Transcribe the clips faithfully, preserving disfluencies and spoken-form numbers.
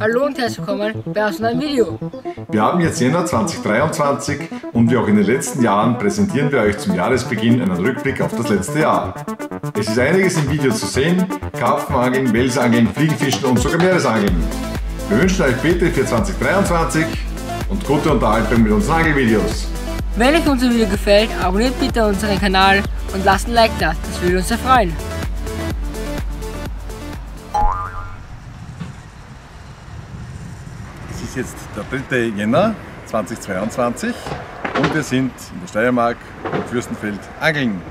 Hallo und herzlich willkommen bei aus einem neuen Video. Wir haben jetzt Jänner zwanzig dreiundzwanzig und wie auch in den letzten Jahren präsentieren wir euch zum Jahresbeginn einen Rückblick auf das letzte Jahr. Es ist einiges im Video zu sehen: Karpfenangeln, Welsangeln, Fliegenfischen und sogar Meeresangeln. Wir wünschen euch Petri für zwanzig dreiundzwanzig und gute Unterhaltung mit unseren Angelvideos. Wenn euch unser Video gefällt, abonniert bitte unseren Kanal und lasst ein Like da, das würde uns sehr freuen. Es ist jetzt der dritte Jänner zweitausendzweiundzwanzig und wir sind in der Steiermark im Fürstenfeld angeln.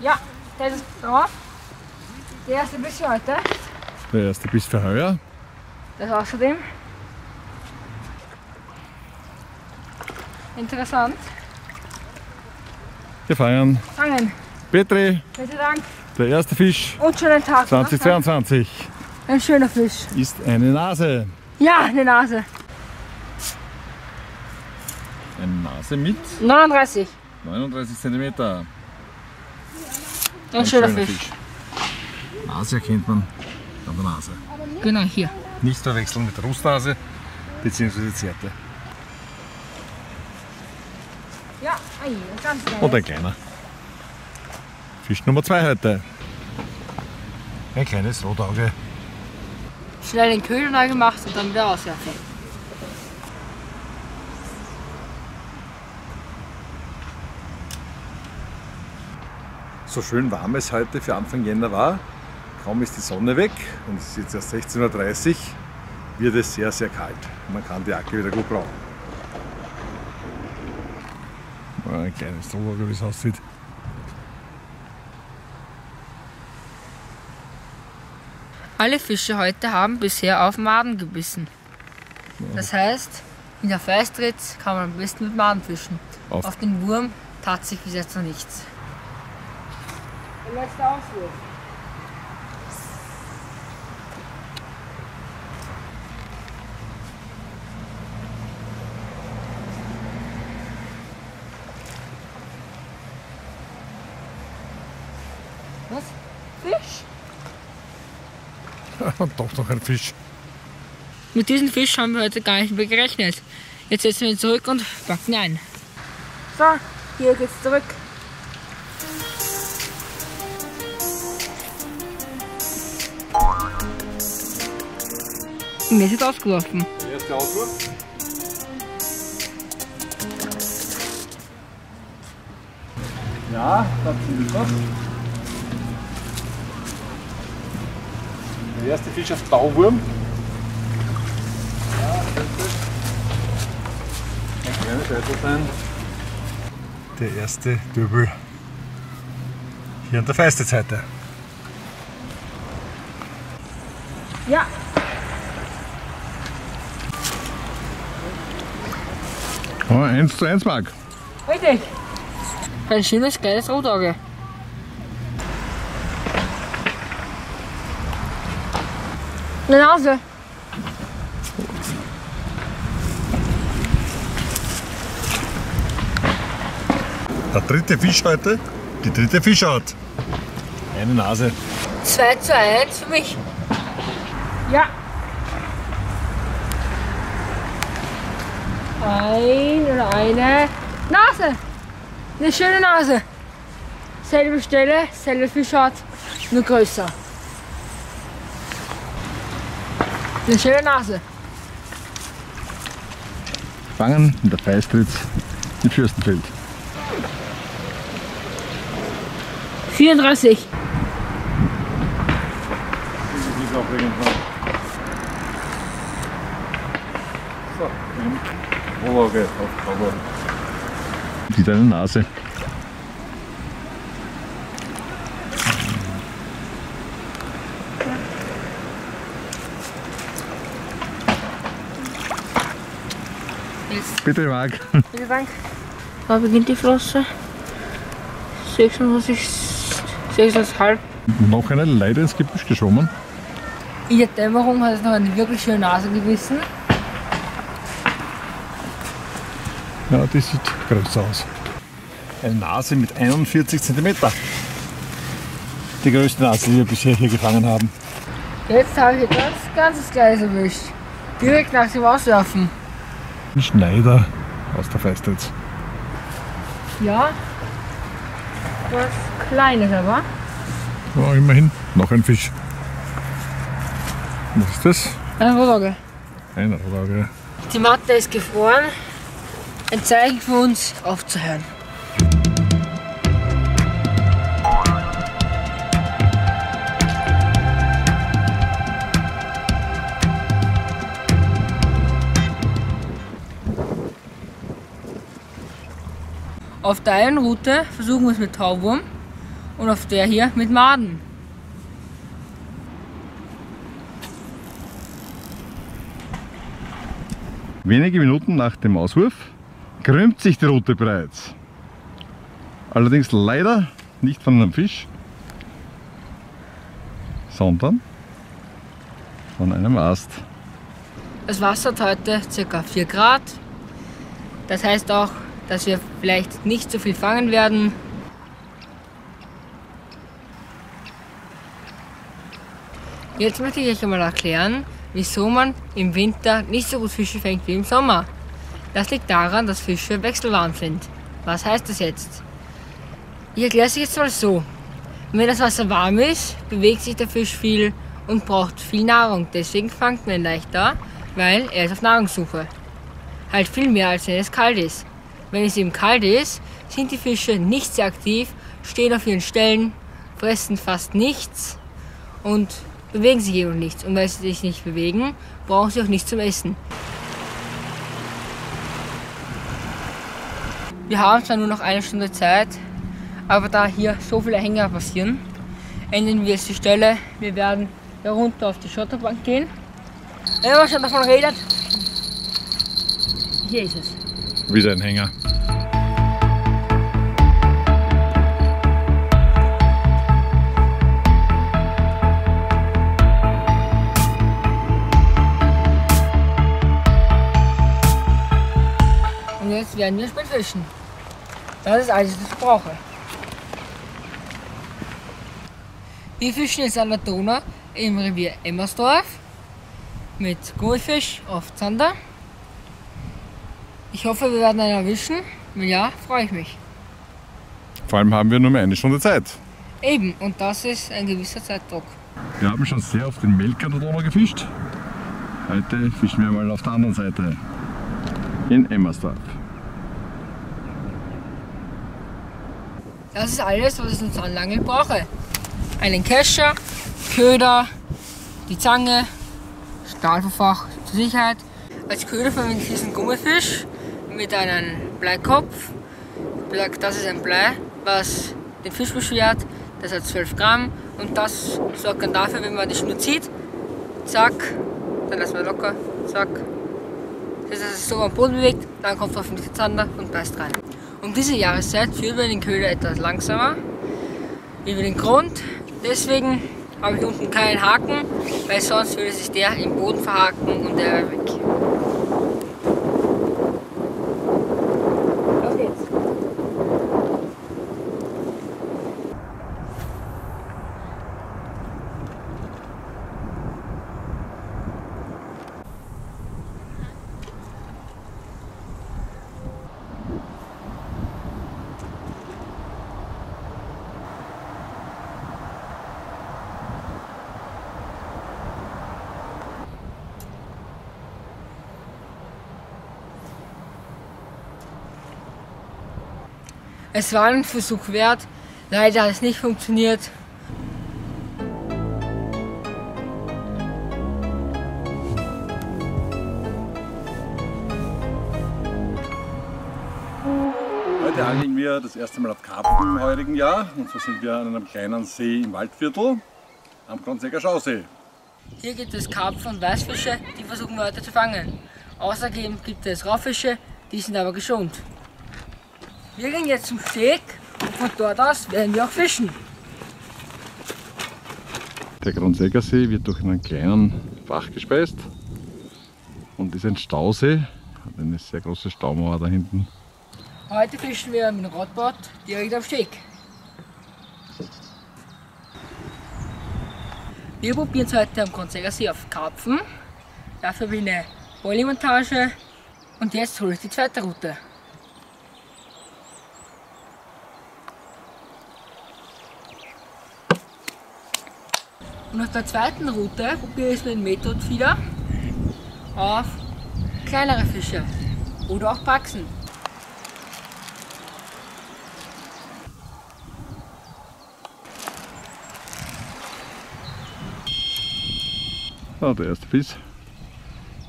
Ja, das ist drauf. Der erste Biss für heute. Der erste Biss für heuer. Das außerdem. Interessant. Wir feiern. Fangen. Petri. Vielen Dank. Der erste Fisch. Und schönen Tag. zweitausendzweiundzwanzig. Ein schöner Fisch. Ist eine Nase. Ja, eine Nase. Eine Nase mit? neununddreißig. neununddreißig Zentimeter. Ein, Ein schöner, schöner Fisch. Fisch. Nase erkennt man an der Nase. Genau, hier. Nicht verwechseln mit der Rustnase bzw. Zerte. Ja, ganz klein. Und ein kleiner. Fisch Nummer zwei heute. Ein kleines Rotauge. Schnell den Köder neu gemacht und dann wieder auswerfen. So schön warm es heute für Anfang Jänner war, kaum ist die Sonne weg und es ist jetzt erst sechzehn Uhr dreißig, wird es sehr, sehr kalt. Man kann die Jacke wieder gut brauchen. Ein kleines Drohauge, wie es aussieht. Alle Fische heute haben bisher auf Maden gebissen. Das heißt, in der Feistritz kann man am besten mit Maden fischen. Auf, auf den Wurm tat sich bis jetzt noch nichts. Der letzte Auswurf. Was? Fisch? Ja, doch noch ein Fisch. Mit diesem Fisch haben wir heute gar nicht mehr gerechnet. Jetzt setzen wir ihn zurück und packen ihn ein. So, hier geht's zurück. Mir ist jetzt ausgeworfen. Der erste Auswurf. Ja, das ist was. Der erste Fisch auf Tauwurm. Ja, ein kleiner Scheitel. Der erste Döbel hier an der Feistritz-Seite. Ja. Oh, eins zu eins Mark. Richtig. Ein schönes, geiles Rotauge. Eine Nase. Der dritte Fisch heute, die dritte Fischart. Eine Nase. zwei zu eins für mich. Ja. Ein oder eine Nase. Eine schöne Nase. Selbe Stelle, selbe Fischart, nur größer. Eine schöne Nase. Fangen in der Feistritz im Fürstenfeld. vierunddreißig. Wieder eine Nase. Bitte, Marc. Vielen Dank. Da beginnt die Flosse. sechsunddreißig, sechseinhalb. Noch eine Leiter ins Gebüsch geschoben. In der Dämmerung hat es noch eine wirklich schöne Nase gebissen. Ja, die sieht größer aus. Eine Nase mit einundvierzig Zentimeter. Die größte Nase, die wir bisher hier gefangen haben. Jetzt habe ich etwas ganzes Gleis erwischt. Direkt nach dem Auswerfen. Ein Schneider aus der Feistritz. Ja, was Kleines aber. Ja, immerhin. Noch ein Fisch. Was ist das? Ein Rohrauge. Ein Rohrauge. Die Matte ist gefroren. Ein Zeichen für uns, aufzuhören. Auf der einen Route versuchen wir es mit Tauwurm und auf der hier mit Maden. Wenige Minuten nach dem Auswurf krümmt sich die Route bereits. Allerdings leider nicht von einem Fisch, sondern von einem Ast. Das Wasser hat heute ca. vier Grad. Das heißt auch, dass wir vielleicht nicht so viel fangen werden. Jetzt möchte ich euch einmal erklären, wieso man im Winter nicht so gut Fische fängt wie im Sommer. Das liegt daran, dass Fische wechselwarm sind. Was heißt das jetzt? Ich erkläre es jetzt mal so. Wenn das Wasser warm ist, bewegt sich der Fisch viel und braucht viel Nahrung. Deswegen fangt man ihn leichter, weil er ist auf Nahrungssuche. Halt viel mehr, als wenn es kalt ist. Wenn es eben kalt ist, sind die Fische nicht sehr aktiv, stehen auf ihren Stellen, fressen fast nichts und bewegen sich eben nichts. Und weil sie sich nicht bewegen, brauchen sie auch nichts zum Essen. Wir haben zwar nur noch eine Stunde Zeit, aber da hier so viele Hänger passieren, ändern wir jetzt die Stelle. Wir werden herunter auf die Schotterbank gehen. Wenn man schon davon redet, hier ist es. Wieder ein Hänger. Und jetzt werden wir Spitzfischen. Das ist alles, was ich brauche. Wir fischen jetzt an der Donau im Revier Emmersdorf mit Gummifisch auf Zander. Ich hoffe, wir werden einen erwischen. Wenn ja, freue ich mich. Vor allem haben wir nur mehr eine Stunde Zeit. Eben, und das ist ein gewisser Zeitdruck. Wir haben schon sehr auf den Melker der Donau gefischt. Heute fischen wir mal auf der anderen Seite, in Emmersdorf. Das ist alles, was ich uns anlangen brauche. Einen Kescher, Köder, die Zange, Stahlverfach zur Sicherheit. Als Köder verwende ich diesen Gummifisch mit einem Bleikopf. Das ist ein Blei, was den Fisch beschwert. Das hat zwölf Gramm und das sorgt dann dafür, wenn man die Schnur zieht. Zack, dann lässt man locker. Zack. Das heißt, dass es so am Boden bewegt, dann kommt hoffentlich der Zander und beißt rein. Um diese Jahreszeit führen wir den Köder etwas langsamer über den Grund. Deswegen habe ich unten keinen Haken, weil sonst würde sich der im Boden verhaken und der wäre weg. Los geht's! Es war ein Versuch wert, leider hat es nicht funktioniert. Heute angeln wir das erste Mal auf Karpfen im heurigen Jahr. Und so sind wir an einem kleinen See im Waldviertel, am Kronsäger Stausee. Hier gibt es Karpfen und Weißfische, die versuchen wir heute zu fangen. Außerdem gibt es Raubfische, die sind aber geschont. Wir gehen jetzt zum Steg und Von dort aus werden wir auch fischen. Der Kronsägersee wird durch einen kleinen Bach gespeist und ist ein Stausee, hat eine sehr große Staumauer da hinten. Heute fischen wir mit dem Radboot direkt am Steg. Wir probieren es heute am Kronsägersee auf Karpfen. Dafür habe ich eine Polymontage und jetzt hole ich die zweite Route. Und auf der zweiten Route probiere ich es mit dem Methodfeeder auf kleinere Fische oder auch Praxen. So, der erste Fisch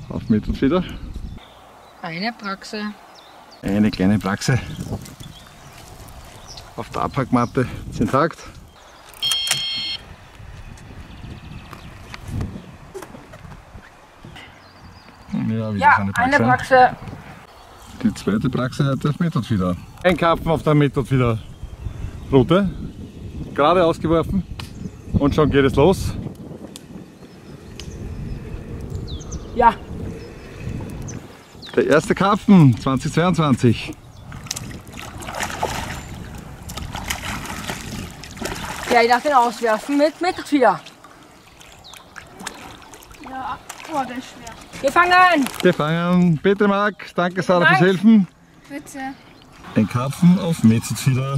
auf Methodfeeder. Eine Praxe. Eine kleine Praxe. Auf der Abpackmatte sind Takt. Ja, ja eine, Praxe. eine Praxe. Die zweite Praxe hat das Methodfeeder. Ein Karpfen auf der Methodfeeder-Route. Gerade ausgeworfen und schon geht es los. Ja. Der erste Karpfen zweitausendzweiundzwanzig. Ja, ich darf den auswerfen mit Methodfeeder. Ja, oh, der ist schwer. Gefangen! Gefangen! Bitte Marc, danke Sarah fürs Helfen. Bitte. Ein Karpfen auf Methodfeeder.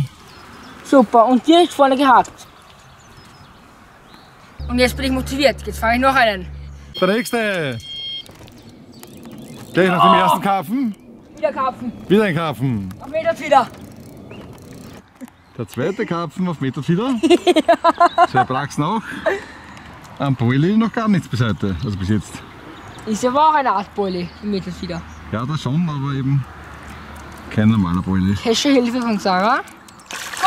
Super, und direkt vorne gehakt. Und jetzt bin ich motiviert, jetzt fange ich noch einen. Der nächste! Gleich nach dem oh. ersten Karpfen. Wieder Karpfen. Wieder ein Karpfen. Auf Methodfeeder. Der zweite Karpfen auf Methodfeeder. Ja. Zwei Praxen auch. Am Boilie noch gar nichts bis heute, also bis jetzt. Ist aber auch eine Art Boilie im Methodfeeder. Ja, das schon, aber eben kein normaler Boilie. Hesche Hilfe von Sarah.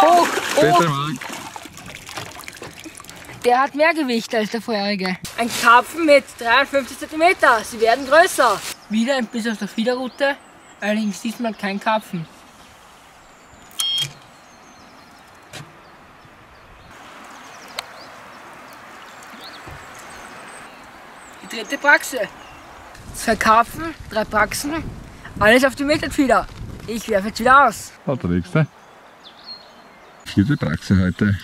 Hoch, hoch. Der hat mehr Gewicht als der vorherige. Ein Karpfen mit dreiundfünfzig Zentimeter. Sie werden größer. Wieder ein bisschen auf der Fiederroute, allerdings diesmal kein Karpfen. Die dritte Praxe. Zwei Karpfen, drei Praxen, alles auf die Methodfeeder. Ich werfe jetzt wieder aus. Oh, der nächste. Vierte Praxe heute.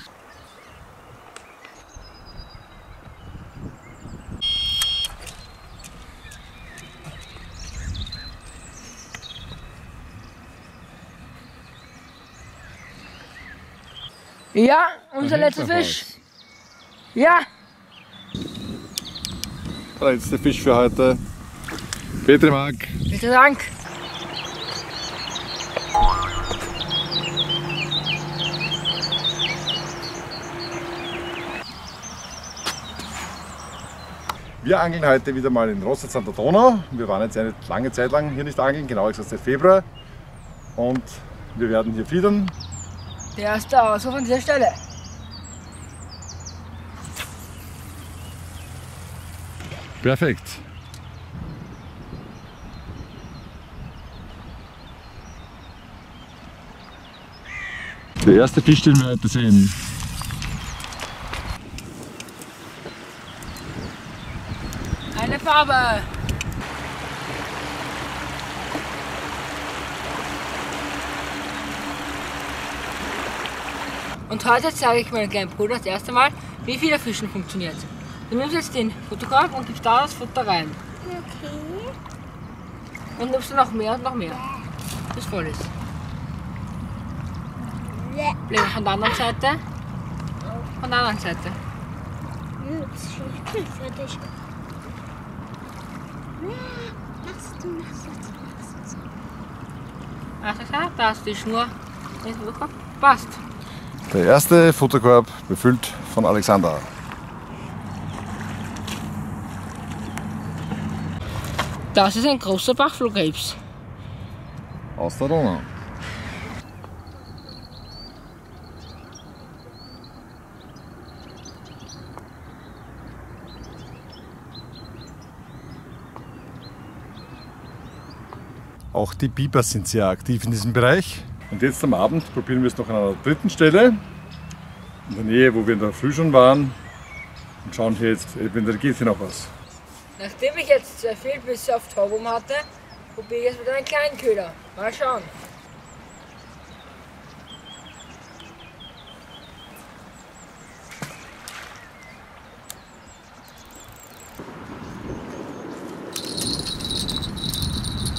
Ja, unser letzter Fisch. Ja. Der letzte Fisch für heute. Bitte Marc. Bitte Dank. Wir angeln heute wieder mal in Rossitz an der Donau. Wir waren jetzt eine lange Zeit lang hier nicht angeln, genau gesagt seit Februar. Und wir werden hier fiedern. Der erste Ausruf an dieser Stelle. Perfekt. Der erste Fisch, den wir heute sehen. Eine Farbe. Und heute zeige ich meinem kleinen Bruder das erste Mal, wie Fiederfischen funktioniert. Du nimmst jetzt den Futterkorb und gibst da das Futter rein. Okay. Und nimmst du noch mehr und noch mehr, bis voll ist. Bleib von der anderen Seite. Von der anderen Seite. Das ist schon cool für dich. Lass du, lass du, lass du. Ach, da ist die Schnur. Passt. Der erste Futterkorb befüllt von Alexander. Das ist ein großer Bachflohkrebs. Aus der Donau. Auch die Biber sind sehr aktiv in diesem Bereich. Und jetzt am Abend probieren wir es noch an einer dritten Stelle, in der Nähe, wo wir in der Früh schon waren, und schauen hier jetzt, eventuell geht hier noch was. Nachdem ich jetzt sehr viel bis auf Taubum hatte, probiere ich jetzt mit einem kleinen Köder. Mal schauen.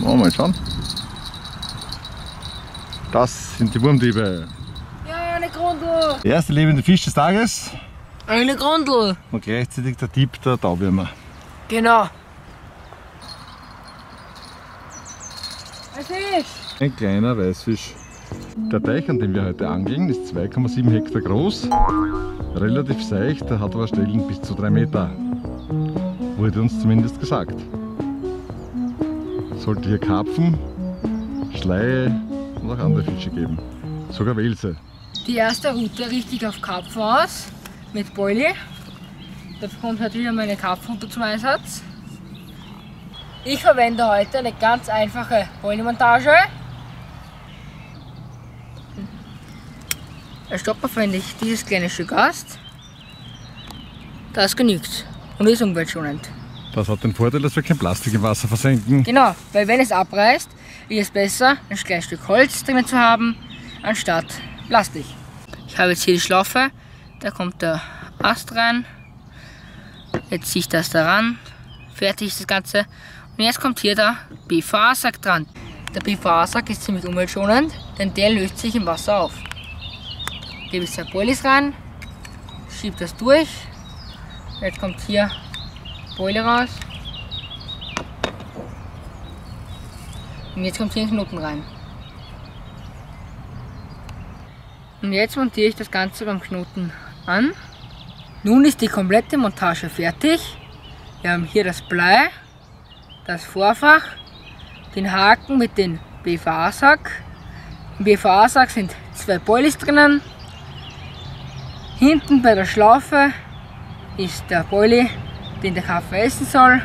Oh, mal schauen. Das sind die Wurmtriebe. Ja, eine Grundel. Der erste lebende Fisch des Tages. Eine Grundel. Und gleichzeitig der Dieb der Tauwürmer. Genau. Ein Fisch. Ein kleiner Weißfisch. Der Teich, an dem wir heute angeln, ist zwei Komma sieben Hektar groß. Relativ seicht, der hat aber Stellen bis zu drei Meter. Wurde uns zumindest gesagt. Sollte hier Karpfen, Schleie und auch andere Fische geben. Sogar Welse. Die erste Rute richtig auf Karpfen aus, mit Boilie. Da kommt heute wieder meine Karpfenrute zum Einsatz. Ich verwende heute eine ganz einfache Boilie-Montage. Als Stopper verwende ich dieses kleine Stück Ast. Das genügt und ist umweltschonend. Das hat den Vorteil, dass wir kein Plastik im Wasser versenken. Genau, weil wenn es abreißt, ist es besser, ein kleines Stück Holz drinnen zu haben, anstatt Plastik. Ich habe jetzt hier die Schlaufe, da kommt der Ast rein. Jetzt ziehe ich das daran, fertig ist das Ganze. Und jetzt kommt hier der P V A-Sack dran. Der P V A-Sack ist ziemlich umweltschonend, denn der löst sich im Wasser auf. Gebe ich zwei Boilies rein, schiebe das durch. Jetzt kommt hier Boilie raus und jetzt kommt hier ein Knoten rein. Und jetzt montiere ich das Ganze beim Knoten an. Nun ist die komplette Montage fertig. Wir haben hier das Blei, das Vorfach, den Haken mit dem P V A-Sack. Im P V A-Sack sind zwei Boilies drinnen. Hinten bei der Schlaufe ist der Boilie, den der Karpfen essen soll.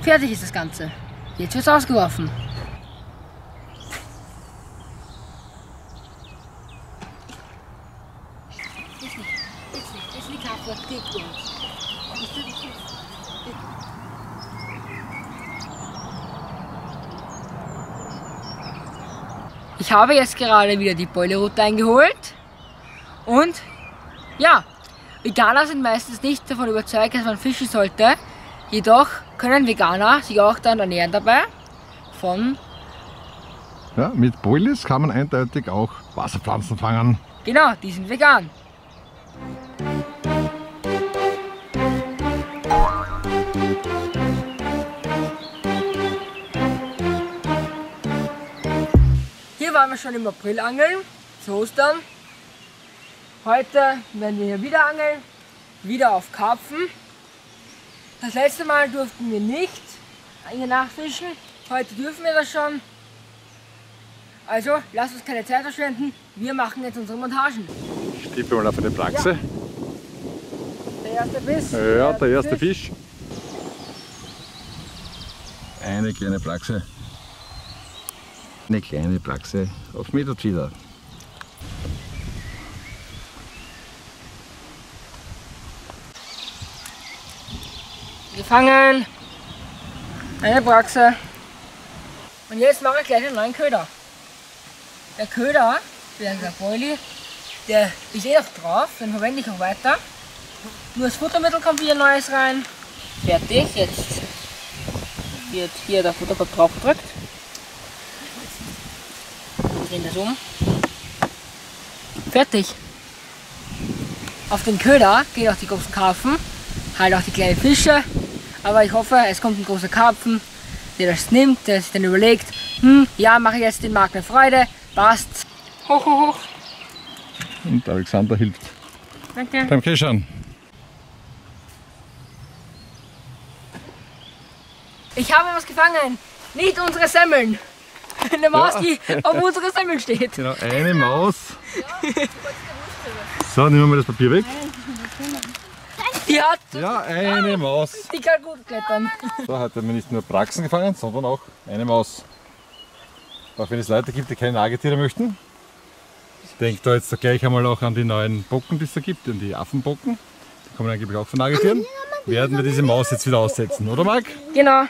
Fertig ist das Ganze. Jetzt wird es ausgeworfen. Ich habe jetzt gerade wieder die Boilerrute eingeholt und ja, Veganer sind meistens nicht davon überzeugt, dass man fischen sollte, jedoch können Veganer sich auch dann ernähren dabei von... Ja, mit Boilies kann man eindeutig auch Wasserpflanzen fangen. Genau, die sind vegan. Hier waren wir schon im April angeln, zu Ostern. Heute werden wir hier wieder angeln, wieder auf Karpfen. Das letzte Mal durften wir nicht nachfischen, heute dürfen wir das schon. Also lasst uns keine Zeit verschwenden, wir machen jetzt unsere Montagen. Ich tippe mal auf eine Praxe. Ja. Der erste Biss. Ja, der erste Fisch. Eine kleine Praxe. Eine kleine Praxe auf Meterfieder. Gefangen, eine Praxe. Und jetzt mache ich gleich einen neuen Köder. Der Köder, der Boilie, der ist eh noch drauf, den verwende ich auch weiter. Nur das Futtermittel kommt wieder neues rein. Fertig, jetzt wird hier der Futterkopf drauf gedrückt. Drehen das um. Fertig. Auf den Köder gehen auch die großen Karpfen, halt auch die kleinen Fische. Aber ich hoffe, es kommt ein großer Karpfen, der das nimmt, der sich dann überlegt, hm, ja, mache ich jetzt den Markt eine Freude, passt. Hoch, hoch, hoch. Und Alexander hilft. Danke. Beim Keschern. Ich habe was gefangen, nicht unsere Semmeln. Eine Maus, ja, die auf unsere Semmeln steht. Genau, eine Maus. Ja. So, nehmen wir mal das Papier weg. Die hat ja, eine Maus. Die kann gut klettern. So, heute haben wir nicht nur Praxen gefangen, sondern auch eine Maus. Auch wenn es Leute gibt, die keine Nagetiere möchten. Ich denke da jetzt gleich einmal auch an die neuen Bocken, die es da gibt, an die Affenbocken. Die kommen angeblich auch von Nagetieren. Werden wir diese Maus jetzt wieder aussetzen, oder Marc? Genau. Nein,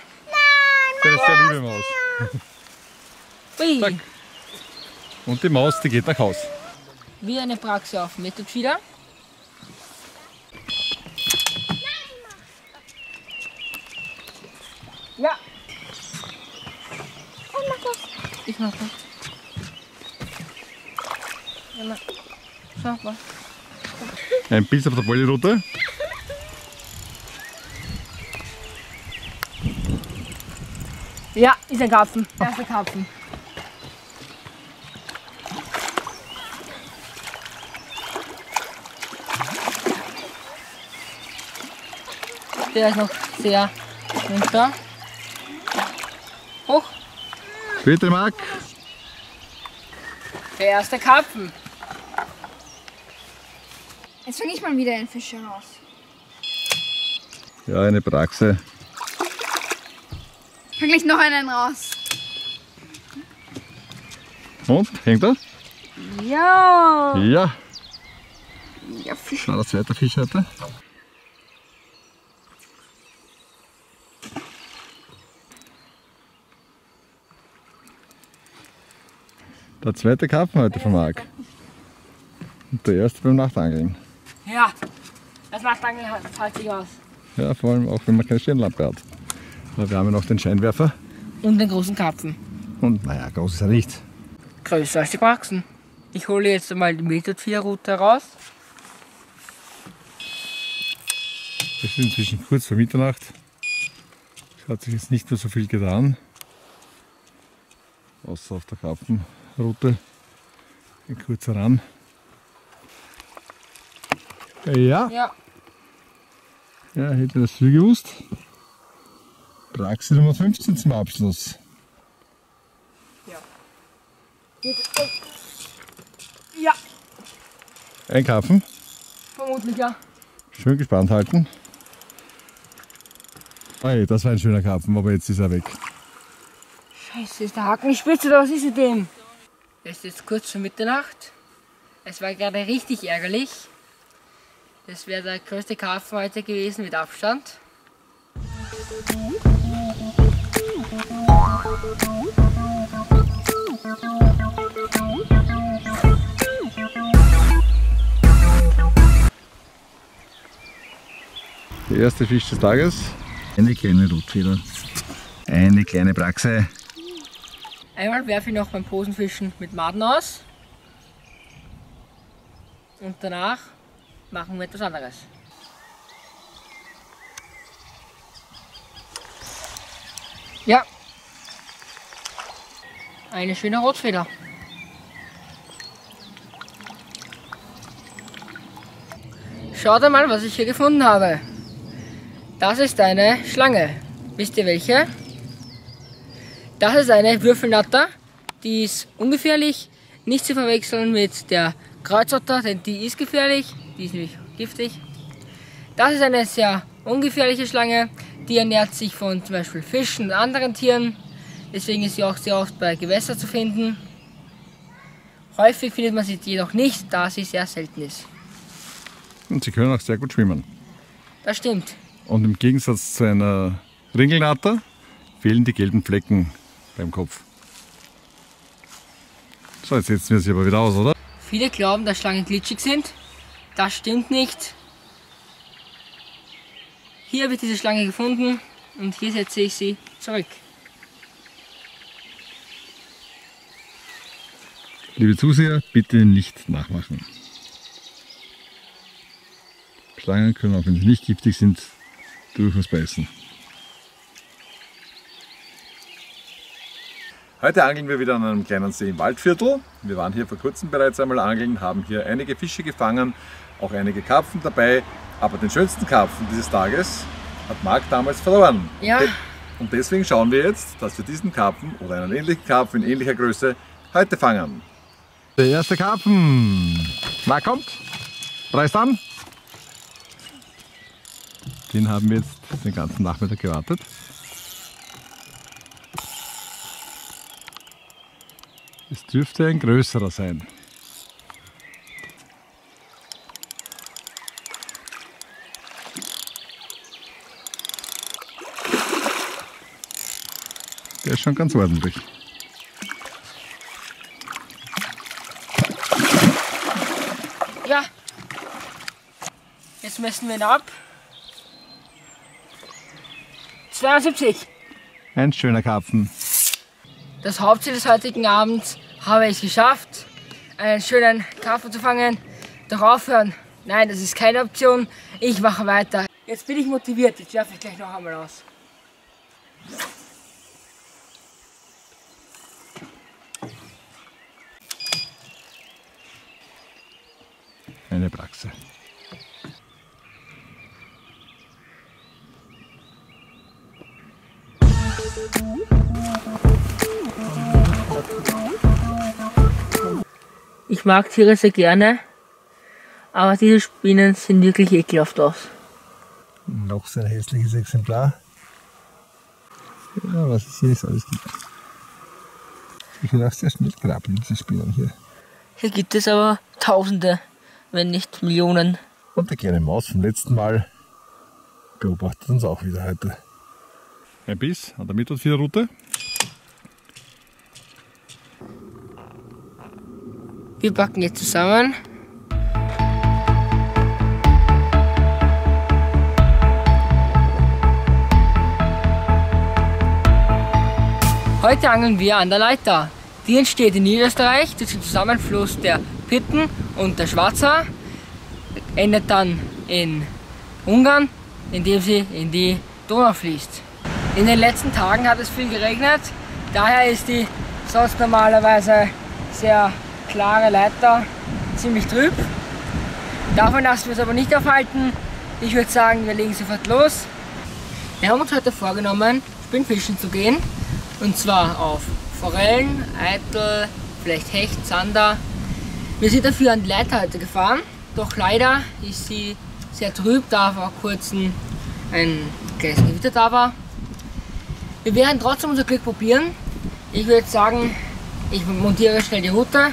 das ist ja liebe Maus. Zack. Und die Maus, die geht nach Haus. Wie eine Praxe auf Method wieder. Ja. Ich mach das. Ja, mach. Schau mal. Ein Pilz auf der Polirute. Ja, ist ein Karpfen. Das ist ein Karpfen. Der ist noch sehr runter. Hoch. Bitte, Marc. Der erste Karpfen. Jetzt fange ich mal wieder einen Fisch heraus. Ja, eine Praxe. Ich fang gleich noch einen raus. Und? Hängt er? Ja! Ja! Ja, Fisch. War der zweite Fisch heute? Der zweite Karpfen heute von Marc. Und der erste beim Nachtangeln. Ja, das Nachtangeln zahlt sich aus. Ja, vor allem auch wenn man keine Stirnlampe hat. Wir haben ja noch den Scheinwerfer. Und den großen Karpfen. Und naja, groß ist er nicht. Größer als die Praxen. Ich hole jetzt einmal die Method vier Rute raus. Wir sind inzwischen kurz vor Mitternacht. Es hat sich jetzt nicht mehr so viel getan. Außer auf der Karpfenrute. Kurz heran. Ja. Ja. Ja, hätte das viel gewusst. Praxis Nummer fünfzehn zum Abschluss. Ja. Ja. Ein Karpfen? Vermutlich ja. Schön gespannt halten. Hey, das war ein schöner Karpfen, aber jetzt ist er weg. Scheiße, ist der Haken nicht spitz oder was ist mit dem? Es ist jetzt kurz vor Mitternacht. Es war gerade richtig ärgerlich. Das wäre der größte Karpfen heute gewesen mit Abstand. Der erste Fisch des Tages. Eine kleine Rotfeder. Eine kleine Praxe. Einmal werfe ich noch beim Posenfischen mit Maden aus. Und danach machen wir etwas anderes. Ja, eine schöne Rotfeder. Schaut einmal, was ich hier gefunden habe. Das ist eine Schlange. Wisst ihr welche? Das ist eine Würfelnatter. Die ist ungefährlich. Nicht zu verwechseln mit der Kreuzotter, denn die ist gefährlich. Die ist nämlich giftig. Das ist eine sehr ungefährliche Schlange. Die ernährt sich von zum Beispiel Fischen und anderen Tieren, deswegen ist sie auch sehr oft bei Gewässern zu finden. Häufig findet man sie jedoch nicht, da sie sehr selten ist. Und sie können auch sehr gut schwimmen. Das stimmt. Und im Gegensatz zu einer Ringelnatter fehlen die gelben Flecken beim Kopf. So, jetzt setzen wir sie aber wieder aus, oder? Viele glauben, dass Schlangen glitschig sind. Das stimmt nicht. Hier habe ich diese Schlange gefunden und hier setze ich sie zurück. Liebe Zuseher, bitte nicht nachmachen. Schlangen können, auch wenn sie nicht giftig sind, durchaus beißen. Heute angeln wir wieder an einem kleinen See im Waldviertel. Wir waren hier vor kurzem bereits einmal angeln, haben hier einige Fische gefangen, auch einige Karpfen dabei. Aber den schönsten Karpfen dieses Tages hat Marc damals verloren. Ja. Und deswegen schauen wir jetzt, dass wir diesen Karpfen oder einen ähnlichen Karpfen in ähnlicher Größe heute fangen. Der erste Karpfen. Marc kommt, reißt an. Den haben wir jetzt den ganzen Nachmittag gewartet. Es dürfte ein größerer sein. Der ist schon ganz ordentlich. Ja, jetzt messen wir ihn ab. zweiundsiebzig. Ein schöner Karpfen. Das Hauptziel des heutigen Abends habe ich geschafft, einen schönen Karpfen zu fangen. Doch aufhören, nein, das ist keine Option. Ich mache weiter. Jetzt bin ich motiviert, jetzt werfe ich gleich noch einmal aus. Eine Brachse. Ich mag Tiere sehr gerne, aber diese Spinnen sehen wirklich ekelhaft aus. Noch so ein hässliches Exemplar. Ja, was es hier ist, alles gibt. Ich kann auch sehr schnell krabbeln, diese Spinnen hier. Hier gibt es aber Tausende, wenn nicht Millionen. Und der kleine Maus vom letzten Mal beobachtet uns auch wieder heute. Ein Biss an der Mitte- und Viererrute. Wir backen jetzt zusammen. Heute angeln wir an der Leiter. Die entsteht in Niederösterreich durch den Zusammenfluss der Pitten und der Schwarza, endet dann in Ungarn, indem sie in die Donau fließt. In den letzten Tagen hat es viel geregnet, daher ist die sonst normalerweise sehr klare Leiter ziemlich trüb. Davon lassen wir es aber nicht aufhalten. Ich würde sagen, wir legen sofort los. Wir haben uns heute vorgenommen, Spinnfischen zu gehen, und zwar auf Forellen, Eitel, vielleicht Hecht, Zander. Wir sind dafür an die Leiter heute gefahren, doch leider ist sie sehr trüb, da vor kurzem ein kleines Gewitter da war. Wir werden trotzdem unser Glück probieren. Ich würde sagen, ich montiere schnell die Rute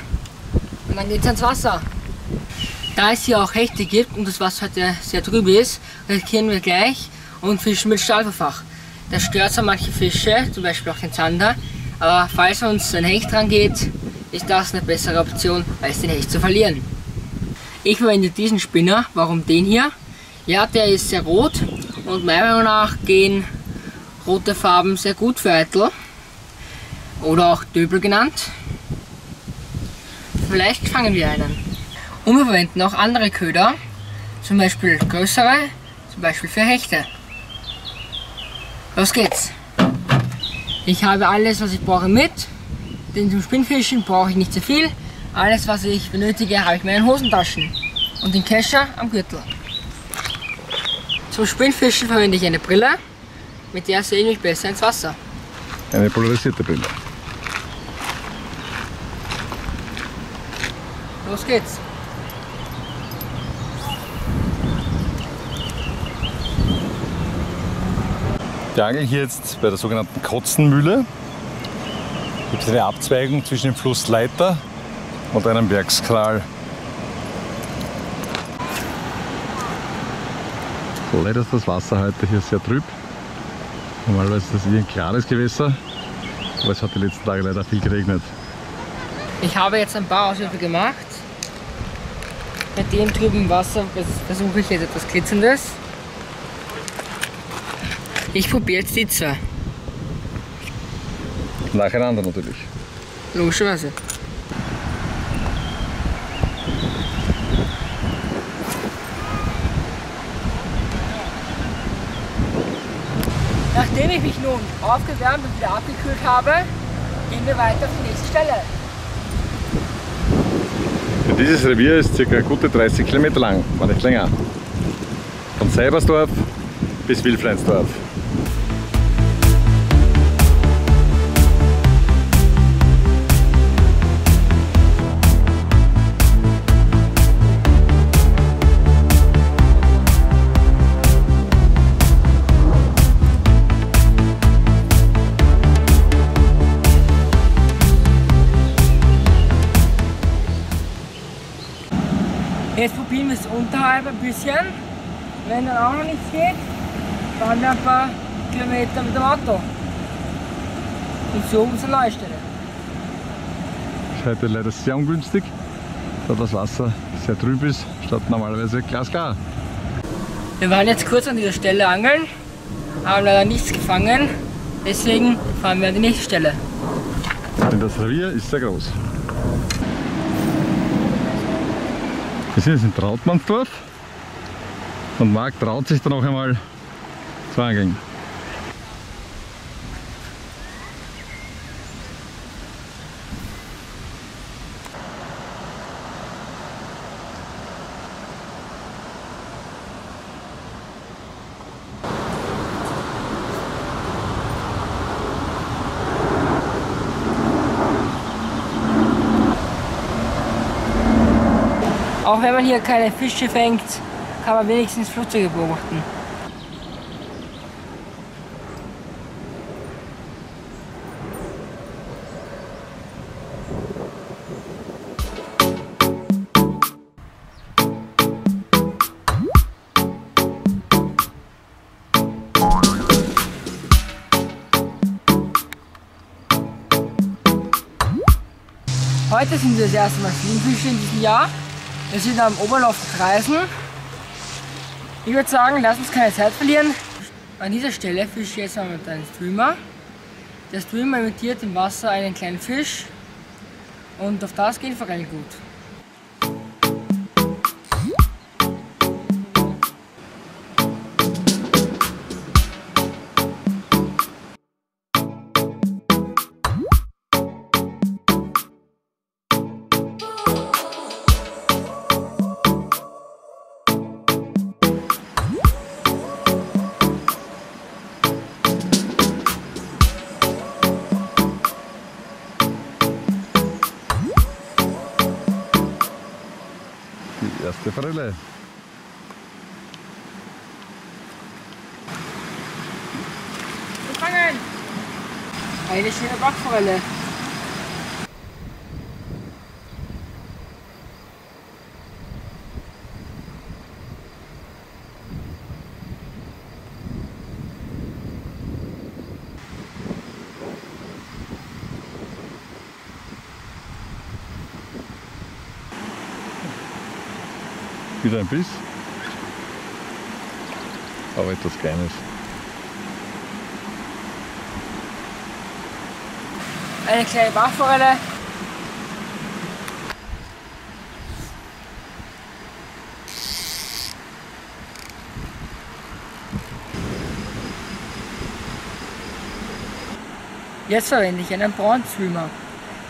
und dann geht es ans Wasser. Da es hier auch Hechte gibt und das Wasser heute sehr trüb ist, riskieren wir gleich und fischen mit Stahlverfach. Das stört zwar manche Fische, zum Beispiel auch den Zander, aber falls uns ein Hecht dran geht, ist das eine bessere Option, als den Hecht zu verlieren. Ich verwende diesen Spinner. Warum den hier? Ja, der ist sehr rot und meiner Meinung nach gehen rote Farben sehr gut für Eitel oder auch Döbel genannt. Vielleicht fangen wir einen. Und wir verwenden auch andere Köder, zum Beispiel größere, zum Beispiel für Hechte. Los geht's! Ich habe alles, was ich brauche, mit, denn zum Spinnfischen brauche ich nicht so viel. Alles, was ich benötige, habe ich in meinen Hosentaschen und den Kescher am Gürtel. Zum Spinnfischen verwende ich eine Brille. Mit der sehe ich mich besser ins Wasser. Eine polarisierte Brille. Los geht's. Wir angeln hier jetzt bei der sogenannten Kotzenmühle. Da gibt es eine Abzweigung zwischen dem Fluss Leiter und einem Bergskral. So, leider ist das Wasser heute hier sehr trüb. Normalerweise ist das hier ein klares Gewässer, aber es hat die letzten Tage leider viel geregnet. Ich habe jetzt ein paar Auswürfe gemacht. Mit dem trüben Wasser versuche ich jetzt etwas Glitzerndes. Ich probiere jetzt die zwei. Nacheinander natürlich. Logischerweise. Nachdem ich mich nun aufgewärmt und wieder abgekühlt habe, gehen wir weiter auf die nächste Stelle. Ja, dieses Revier ist ca. gute dreißig Kilometer lang, war nicht länger. Von Seibersdorf bis Wilfleinsdorf. Jetzt probieren wir es unterhalb ein bisschen. Wenn dann auch noch nichts geht, fahren wir ein paar Kilometer mit dem Auto. Und so um zur Neustelle. Das ist heute leider sehr ungünstig, da das Wasser sehr trüb ist, statt normalerweise glasklar. Wir waren jetzt kurz an dieser Stelle angeln, haben leider nichts gefangen, deswegen fahren wir an die nächste Stelle. Denn das Revier ist sehr groß. Wir sind jetzt in Trautmannsdorf und Marc traut sich dann noch einmal zu angeln. Auch wenn man hier keine Fische fängt, kann man wenigstens Flugzeuge beobachten. Heute sind wir das erste Mal Fliegenfische in diesem Jahr. Wir sind am Oberlauf Kreisen. Ich würde sagen, lass uns keine Zeit verlieren. An dieser Stelle fische ich jetzt mal mit einem Streamer. Der Streamer imitiert im Wasser einen kleinen Fisch und auf das geht Forellen gut. Erste Forelle. Gefangen! Eine schöne Backforelle. Wieder ein Biss, aber etwas Kleines. Eine kleine Bachforelle. Jetzt verwende ich einen Braunzwimmer.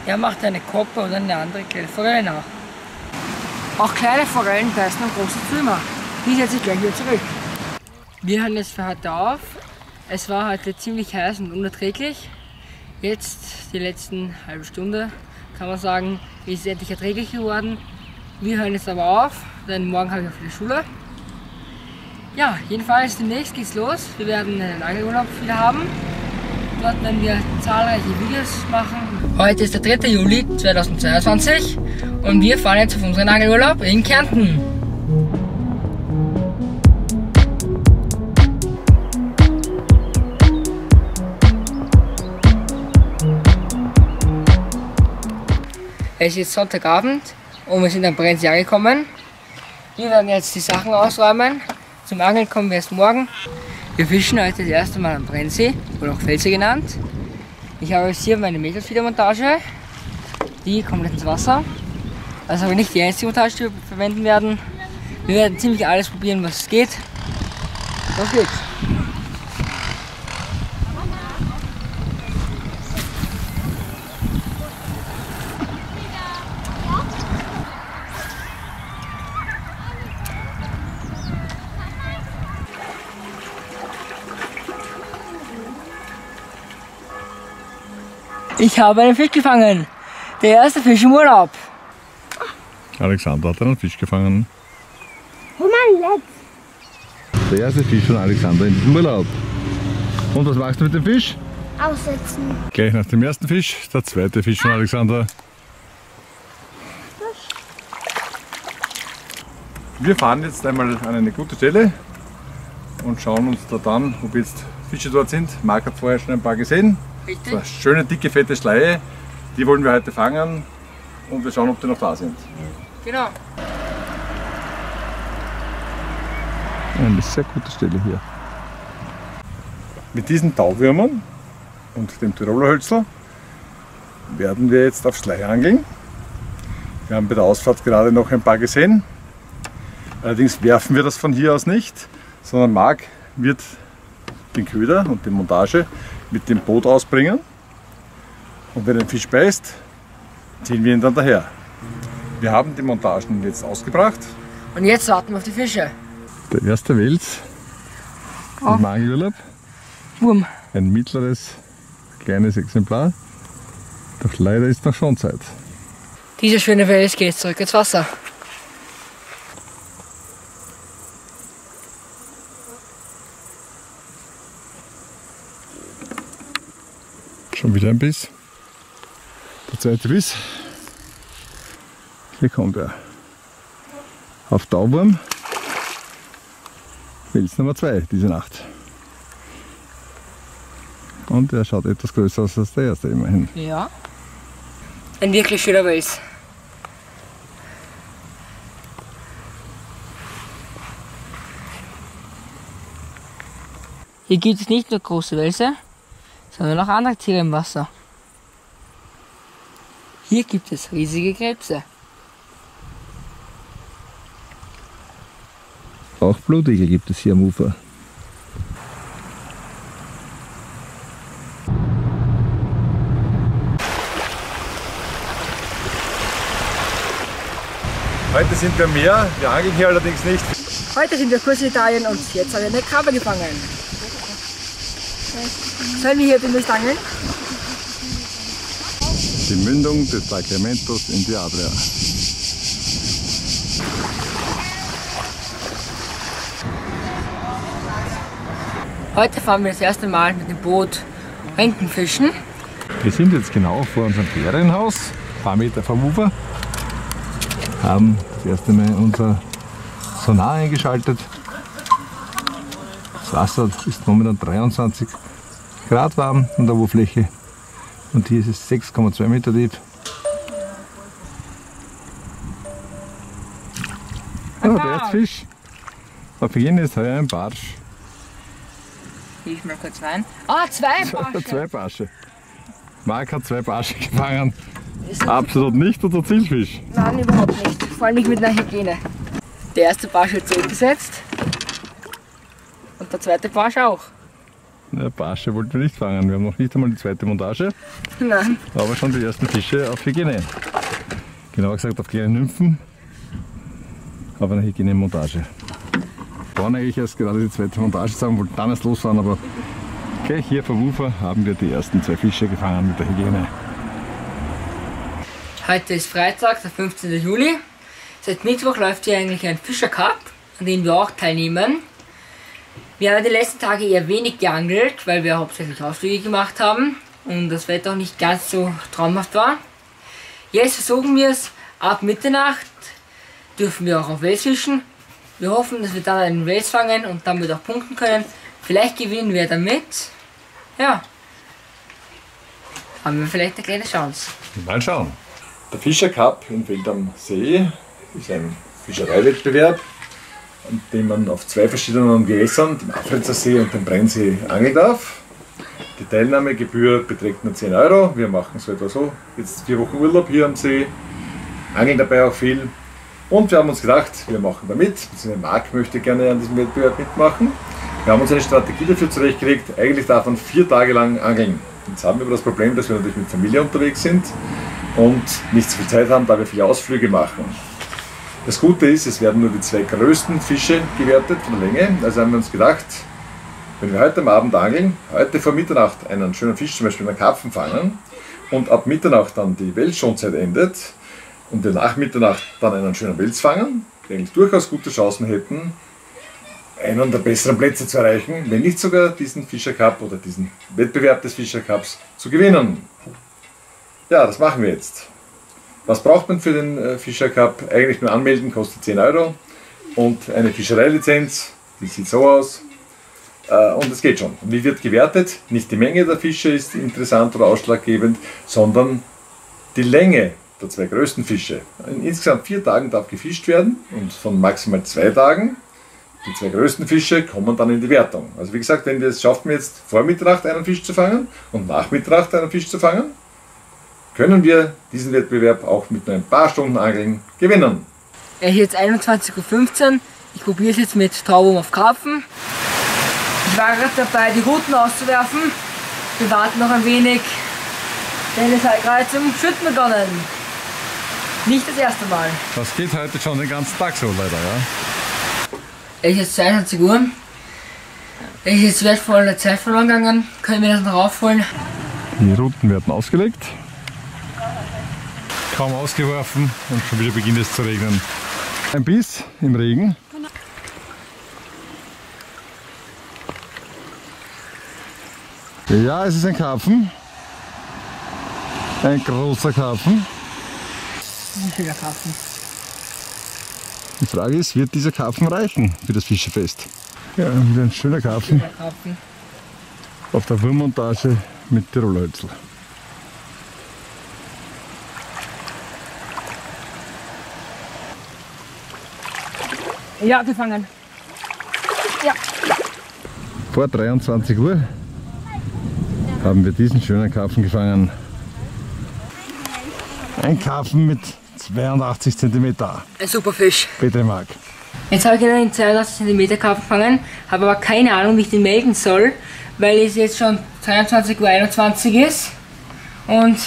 Er macht eine Koppe oder eine andere kleine Forelle nach. Auch kleine Forellen beißen am großen Zimmer. Die setze ich gleich wieder zurück. Wir hören jetzt für heute auf. Es war heute ziemlich heiß und unerträglich. Jetzt, die letzten halbe Stunde, kann man sagen, ist es endlich erträglich geworden. Wir hören jetzt aber auf, denn morgen habe ich auch wieder Schule. Ja, jedenfalls demnächst geht's los. Wir werden einen Angelurlaub wieder haben. Dort werden wir zahlreiche Videos machen. Heute ist der dritte Juli zweitausendzweiundzwanzig. Und wir fahren jetzt auf unseren Angelurlaub in Kärnten. Es ist Sonntagabend und wir sind am Brennensee angekommen. Wir werden jetzt die Sachen ausräumen. Zum Angeln kommen wir erst morgen. Wir fischen heute das erste Mal am Brennensee, oder auch Feldsee genannt. Ich habe jetzt hier meine Mädelsfedermontage. Die kommt jetzt ins Wasser. Also aber nicht die einzige Montage, die wir verwenden werden. Wir werden ziemlich alles probieren, was geht. Los geht's. Ich habe einen Fisch gefangen. Der erste Fisch im Urlaub. Alexander hat einen Fisch gefangen. Der erste Fisch von Alexander in diesem Urlaub. Und was machst du mit dem Fisch? Aussetzen. Gleich nach dem ersten Fisch, der zweite Fisch von Alexander. Wir fahren jetzt einmal an eine gute Stelle und schauen uns dort an, ob jetzt Fische dort sind. Marc hat vorher schon ein paar gesehen. Richtig. So schöne, dicke, fette Schleie. Die wollen wir heute fangen und wir schauen, ob die noch da sind. Genau. Eine sehr gute Stelle hier. Mit diesen Tauwürmern und dem Tiroler Hölzl werden wir jetzt auf Schleie angeln. Wir haben bei der Ausfahrt gerade noch ein paar gesehen. Allerdings werfen wir das von hier aus nicht, sondern Marc wird den Köder und die Montage mit dem Boot ausbringen. Und wenn ein Fisch beißt, ziehen wir ihn dann daher. Wir haben die Montagen jetzt ausgebracht. Und jetzt warten wir auf die Fische. Der erste Wels im Angelurlaub. Wurm. Ein mittleres, kleines Exemplar. Doch leider ist noch schon Zeit. Dieser schöne Wels geht zurück ins Wasser. Schon wieder ein Biss. Der zweite Biss. Hier kommt er. Auf Tauwurm. Wels Nummer zwei diese Nacht. Und er schaut etwas größer aus als der erste immerhin. Ja. Ein wirklich schöner Wels. Hier gibt es nicht nur große Welse, sondern auch andere Tiere im Wasser. Hier gibt es riesige Krebse. Auch Blutegel gibt es hier am Ufer. Heute sind wir am Meer, wir angeln hier allerdings nicht. Heute sind wir kurz in Italien und jetzt haben wir eine Krabbe gefangen. Sollen wir hier demnächst angeln? Die Mündung des Sacramentos in die Adria. Heute fahren wir das erste Mal mit dem Boot Renkenfischen. Wir sind jetzt genau vor unserem Ferienhaus, ein paar Meter vom Ufer. Haben das erste Mal unser Sonar eingeschaltet. Das Wasser ist momentan dreiundzwanzig Grad warm an der Oberfläche und hier ist es sechs Komma zwei Meter tief. Ja, der erste Fisch. Auf jeden ist heuer ein Barsch. Geh ich mal kurz rein. Ah, oh, zwei Barsche! Zwei Barsche. Marc hat zwei Barsche gefangen. Absolut nicht unser Zielfisch. Nein, überhaupt nicht. Vor allem nicht mit einer Hygiene. Der erste Barsch wird zurückgesetzt. Und der zweite Barsch auch. Der Barsche wollten wir nicht fangen. Wir haben noch nicht einmal die zweite Montage. Nein. Aber schon die ersten Fische auf Hygiene. Genauer gesagt auf kleine Nymphen. Auf einer Hygiene-Montage. Wir waren eigentlich erst gerade die zweite Montage zusammen, wollten dann erst losfahren, aber gleich hier vom Ufer haben wir die ersten zwei Fische gefangen mit der Hygiene. Heute ist Freitag, der fünfzehnte Juli. Seit Mittwoch läuft hier eigentlich ein Fischercup, an dem wir auch teilnehmen. Wir haben die letzten Tage eher wenig geangelt, weil wir hauptsächlich Ausflüge gemacht haben und das Wetter auch nicht ganz so traumhaft war. Jetzt versuchen wir es, ab Mitternacht dürfen wir auch auf Wels fischen. Wir hoffen, dass wir dann einen Wels fangen und damit auch punkten können. Vielleicht gewinnen wir damit. Ja, haben wir vielleicht eine kleine Chance. Mal schauen. Der Fischercup in Veld am See ist ein Fischereiwettbewerb, an dem man auf zwei verschiedenen Gewässern, dem Afritzer See und dem Brennsee, angeln darf. Die Teilnahmegebühr beträgt nur zehn Euro. Wir machen so etwa so. Jetzt vier Wochen Urlaub hier am See, angeln dabei auch viel. Und wir haben uns gedacht, wir machen da mit. Marc möchte gerne an diesem Wettbewerb mitmachen. Wir haben uns eine Strategie dafür zurechtgelegt. Eigentlich darf man vier Tage lang angeln. Jetzt haben wir aber das Problem, dass wir natürlich mit Familie unterwegs sind und nicht so viel Zeit haben, da wir viele Ausflüge machen. Das Gute ist, es werden nur die zwei größten Fische gewertet von der Länge. Also haben wir uns gedacht, wenn wir heute am Abend angeln, heute vor Mitternacht einen schönen Fisch, zum Beispiel einen Karpfen fangen und ab Mitternacht dann die Weltschonzeit endet und wir nach Mitternacht dann einen schönen Wels fangen, die eigentlich durchaus gute Chancen hätten, einen der besseren Plätze zu erreichen, wenn nicht sogar diesen Fischercup oder diesen Wettbewerb des Fischercups zu gewinnen. Ja, das machen wir jetzt. Was braucht man für den Fischercup? Eigentlich nur anmelden, kostet zehn Euro und eine Fischereilizenz, die sieht so aus. Und es geht schon. Wie wird gewertet? Nicht die Menge der Fische ist interessant oder ausschlaggebend, sondern die Länge der zwei größten Fische. In insgesamt vier Tagen darf gefischt werden und von maximal zwei Tagen, die zwei größten Fische, kommen dann in die Wertung. Also wie gesagt, wenn wir es schaffen, jetzt vor Mitternacht einen Fisch zu fangen und nach Mitternacht einen Fisch zu fangen, können wir diesen Wettbewerb auch mit nur ein paar Stunden Angeln gewinnen. Es ist jetzt einundzwanzig Uhr fünfzehn, ich probiere es jetzt mit Traubung auf Karpfen. Ich war gerade dabei, die Ruten auszuwerfen. Wir warten noch ein wenig, denn es hat gerade zum Schütten begonnen. Nicht das erste Mal. Das geht heute schon den ganzen Tag so leider, ja? Es ist jetzt zweiundzwanzig Uhr. Es ist jetzt wertvolle Zeit verloren gegangen. Können wir das noch aufholen? Die Ruten werden ausgelegt. Kaum ausgeworfen und schon wieder beginnt es zu regnen. Ein Biss im Regen. Ja, es ist ein Karpfen. Ein großer Karpfen. Ein schöner Karpfen. Die Frage ist, wird dieser Karpfen reichen für das Fischefest? Ja, ein schöner Karpfen. Schöner Karpfen. Auf der Wurmmontage mit Tirolerhölzl. Ja, gefangen. Ja. Vor dreiundzwanzig Uhr haben wir diesen schönen Karpfen gefangen. Ein Karpfen mit zweiundachtzig Zentimeter. Ein super Fisch. Bitte, Marc. Jetzt habe ich einen zweiundachtzig Zentimeter Karpfen gefangen, habe aber keine Ahnung, wie ich den melden soll, weil es jetzt schon zweiundzwanzig Uhr einundzwanzig ist und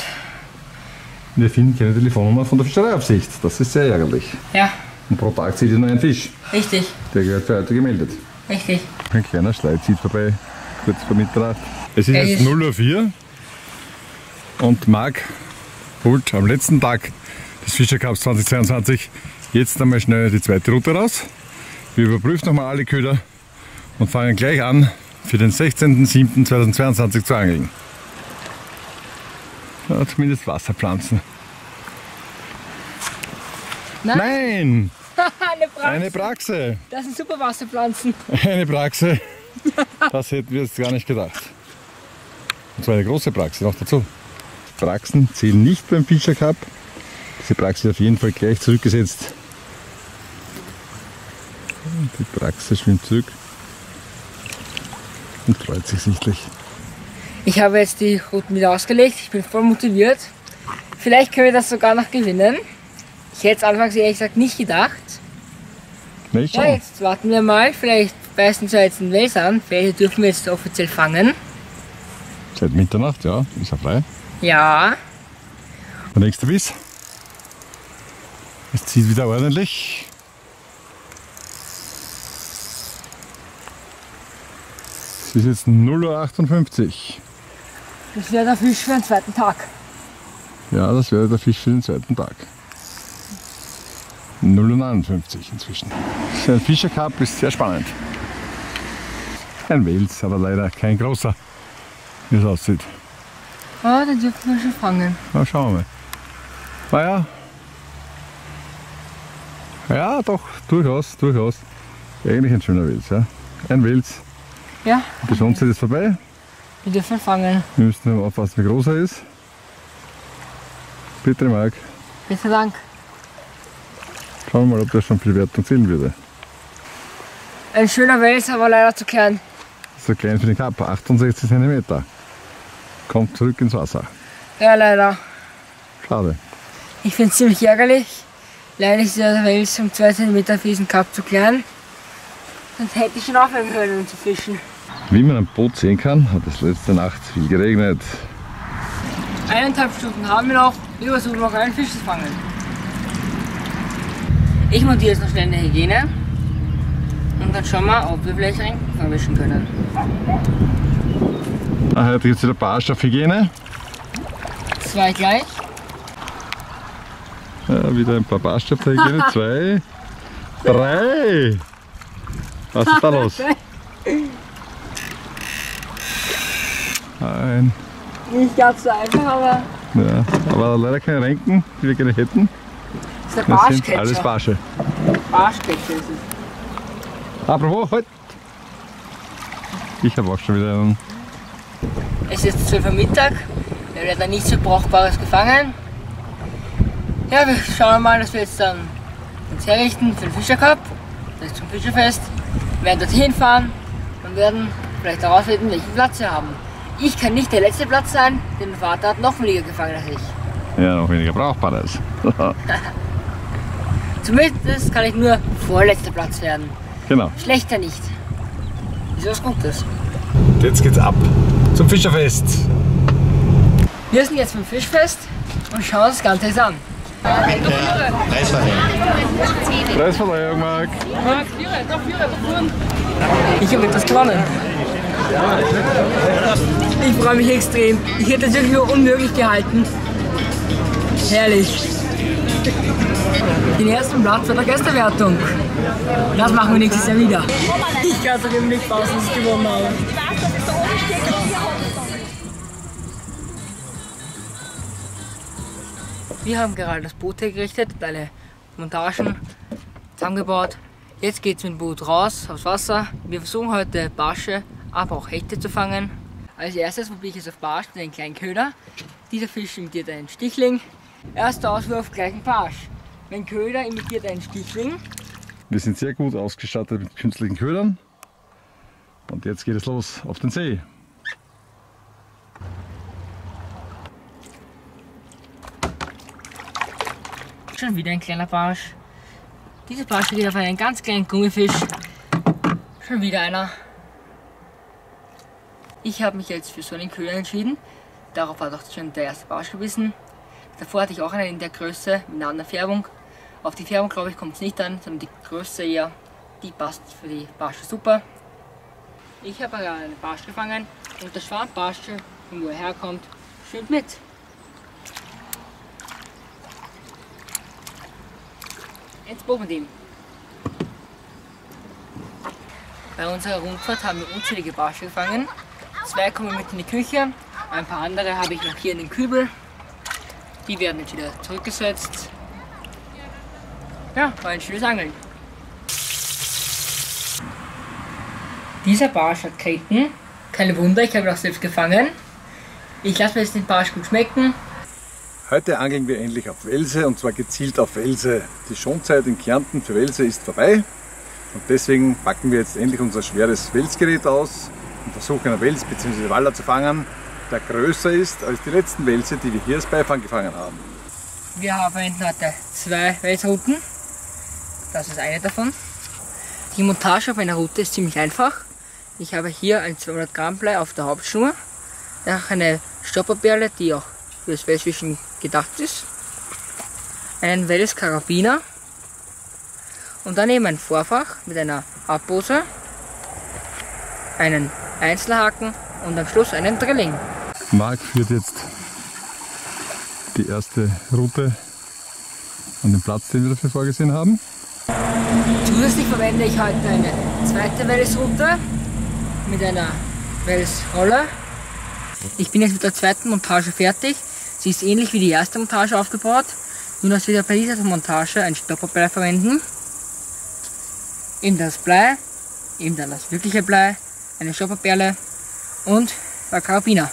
wir finden keine Telefonnummer von der Fischereiaufsicht. Das ist sehr ärgerlich. Ja. Und pro Tag zieht ihr nur einen Fisch. Richtig. Der gehört für heute gemeldet. Richtig. Ein kleiner Schleid zieht vorbei, kurz vor Mitternacht. Es ist jetzt null Uhr vier und Marc holt am letzten Tag des Fischercups zweitausendzweiundzwanzig jetzt einmal schnell die zweite Route raus. Wir überprüfen nochmal alle Köder und fangen gleich an, für den sechzehnten siebten zweitausendzweiundzwanzig zu angeln. Ja, zumindest Wasserpflanzen. Nein! Nein. Eine Braxe. Eine Braxe! Das sind super Wasserpflanzen. Eine Braxe, das hätten wir jetzt gar nicht gedacht. Und zwar eine große Braxe noch dazu. Braxen zählen nicht beim Fischer Cup. Diese Braxe wird auf jeden Fall gleich zurückgesetzt. Die Braxe schwimmt zurück und freut sich sichtlich. Ich habe jetzt die Ruten wieder ausgelegt, ich bin voll motiviert. Vielleicht können wir das sogar noch gewinnen. Ich hätte es anfangs ehrlich gesagt nicht gedacht. Nicht ja, jetzt warten wir mal, vielleicht beißen sie jetzt einen Wels an, vielleicht dürfen wir jetzt offiziell fangen. Seit Mitternacht, ja, ist er frei. Ja. Der nächste Biss. Es zieht wieder ordentlich. Es ist jetzt null Uhr achtundfünfzig. Das wäre der Fisch für den zweiten Tag. Ja, das wäre der Fisch für den zweiten Tag. null Uhr neunundfünfzig inzwischen. Ein Fischercup ist sehr spannend. Ein Wels, aber leider kein großer, wie es aussieht. Ah, oh, den dürfen wir schon fangen. Na, schauen wir mal. Naja. Ja, doch, durchaus, durchaus. Eigentlich ein schöner Wels, ja. Ein Wels. Ja. Die Chance ist vorbei. Wir dürfen fangen. Wir müssen aufpassen, wie groß er ist. Bitte, Marc. Bitte, Dank. Schauen wir mal, ob das schon viel Wertung zählen würde. Ein schöner Wels, aber leider zu klein. So klein für den Cup, achtundsechzig Zentimeter. Kommt zurück ins Wasser. Ja, leider. Schade. Ich finde es ziemlich ärgerlich. Leider ist der Wels um zwei Zentimeter für diesen Cup zu klein. Sonst hätte ich schon aufhören können, um zu fischen. Wie man am Boot sehen kann, hat es letzte Nacht viel geregnet. Eineinhalb Stunden haben wir noch. Wir versuchen noch einen Fisch zu fangen. Ich montiere jetzt noch schnell eine Hygiene. Und dann schauen wir, ob wir vielleicht einen verwischen können. Ah, heute gibt es wieder Barsch auf Hygiene. Zwei gleich. Ja, wieder ein paar Barsch auf der Hygiene. Zwei, drei. Was ist da los? Ein. Nicht ganz so einfach, aber... Ja, aber leider keine Renken, die wir gerne hätten. Das ist der Barschketcher. Alles Barsche. Barschketcher ist es. Apropos, halt! Ich habe auch schon wieder einen. Es ist zwölf Uhr Mittag, wir werden nichts so Brauchbares gefangen. Ja, wir schauen mal, dass wir jetzt dann uns herrichten für den Fischercup, das zum Fischerfest. Wir werden dorthin fahren und werden vielleicht herausfinden, welchen Platz wir haben. Ich kann nicht der letzte Platz sein, denn mein Vater hat noch weniger gefangen als ich. Ja, noch weniger Brauchbares. Zumindest kann ich nur vorletzter Platz werden. Genau. Schlechter nicht. Ist was Gutes. Jetzt geht's ab zum Fischerfest. Wir sind jetzt beim Fischfest und schauen uns das Ganze jetzt an. Preisverleihung. Preisverleihung, Marc. Marc, Vierer, doch Vierer, doch Fuhren. Ich habe etwas gewonnen. Ich freue mich extrem. Ich hätte das wirklich unmöglich gehalten. Herrlich. Den ersten Platz bei der Gästewertung. Das machen wir nächstes Jahr wieder. Ich kann es doch eben nicht raus, dass ich gewonnen habe. Wir haben gerade das Boot hergerichtet, alle Montagen zusammengebaut. Jetzt geht es mit dem Boot raus aufs Wasser. Wir versuchen heute Barsche, aber auch Hechte zu fangen. Als erstes probiere ich jetzt auf Barsch den kleinen Köder. Dieser Fisch imitiert einen Stichling. Erster Auswurf, gleich ein Barsch. Mein Köder imitiert einen Stichling. Wir sind sehr gut ausgestattet mit künstlichen Ködern. Und jetzt geht es los auf den See. Schon wieder ein kleiner Barsch. Diese Barsche geht auf einen ganz kleinen Gummifisch. Schon wieder einer. Ich habe mich jetzt für so einen Köder entschieden. Darauf hat auch schon der erste Barsch gebissen. Davor hatte ich auch einen in der Größe mit einer anderen Färbung. Auf die Färbung, glaube ich, kommt es nicht an, sondern die Größe eher, die passt für die Barsche super. Ich habe gerade einen Barsch gefangen und der Schwarmbarsche, von wo er herkommt, schwimmt mit. Ins Boot mit ihm. Bei unserer Rundfahrt haben wir unzählige Barsche gefangen. Zwei kommen mit in die Küche, ein paar andere habe ich noch hier in den Kübel. Die werden jetzt wieder zurückgesetzt. Ja, war ein schönes Angeln. Dieser Barsch hat Kreten. Kein Wunder, ich habe ihn auch selbst gefangen. Ich lasse mir jetzt den Barsch gut schmecken. Heute angeln wir endlich auf Welse, und zwar gezielt auf Welse. Die Schonzeit in Kärnten für Welse ist vorbei. Und deswegen packen wir jetzt endlich unser schweres Welsgerät aus und versuchen einen Wels bzw. Waller zu fangen, der größer ist als die letzten Welse, die wir hier als Beifang gefangen haben. Wir haben heute zwei Welsruten. Das ist eine davon. Die Montage auf einer Rute ist ziemlich einfach. Ich habe hier ein zweihundert Gramm Blei auf der Hauptschnur, danach eine Stopperperle, die auch für das Welsfischen gedacht ist, einen Welskarabiner und daneben ein Vorfach mit einer Abbose, einen Einzelhaken und am Schluss einen Drilling. Marc führt jetzt die erste Rute an den Platz, den wir dafür vorgesehen haben. Zusätzlich verwende ich heute eine zweite Welsrute mit einer Welsrolle. Ich bin jetzt mit der zweiten Montage fertig. Sie ist ähnlich wie die erste Montage aufgebaut, nur dass wir bei dieser Montage ein Stopperblei verwenden. Eben das Blei, eben dann das wirkliche Blei, eine Stopperperle und der Karabiner.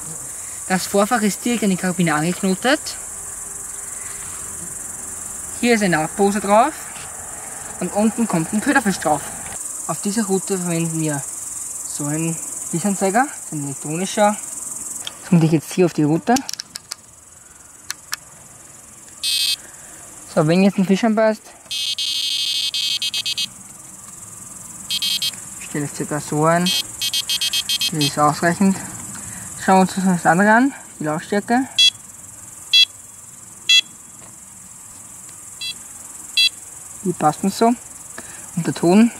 Das Vorfach ist direkt an den Karabiner angeknotet. Hier ist eine Abbose drauf und unten kommt ein Köderfisch drauf. Auf dieser Route verwenden wir so einen Bissanzeiger, so ein elektronischer. Das mache ich jetzt hier auf die Route. So, wenn jetzt ein Fisch anbeißt, stelle ich circa so ein. Das ist ausreichend. Schauen wir uns das andere an, die Laufstärke. Die passt uns so. Und der Ton.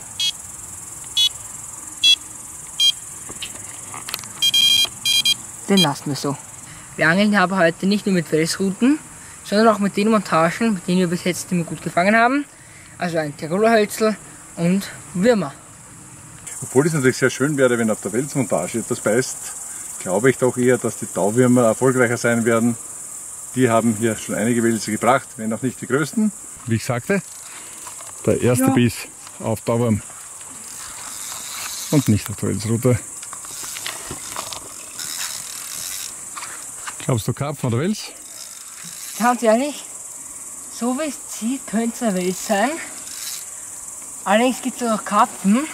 Den lassen wir so. Wir angeln aber heute nicht nur mit Welsruten, sondern auch mit den Montagen, mit denen wir bis jetzt immer gut gefangen haben. Also ein Tiroler Hölzel und Würmer. Obwohl es natürlich sehr schön wäre, wenn auf der Welsmontage etwas beißt, glaube ich doch eher, dass die Tauwürmer erfolgreicher sein werden. Die haben hier schon einige Welse gebracht, wenn auch nicht die größten. Wie ich sagte, der erste ja. Biss auf Tauwurm. und nicht auf der Welsroute. Glaubst du Karpfen oder Wels? Ganz ehrlich, so wie es zieht, könnte es ein Wels sein. Allerdings gibt es auch Karpfen,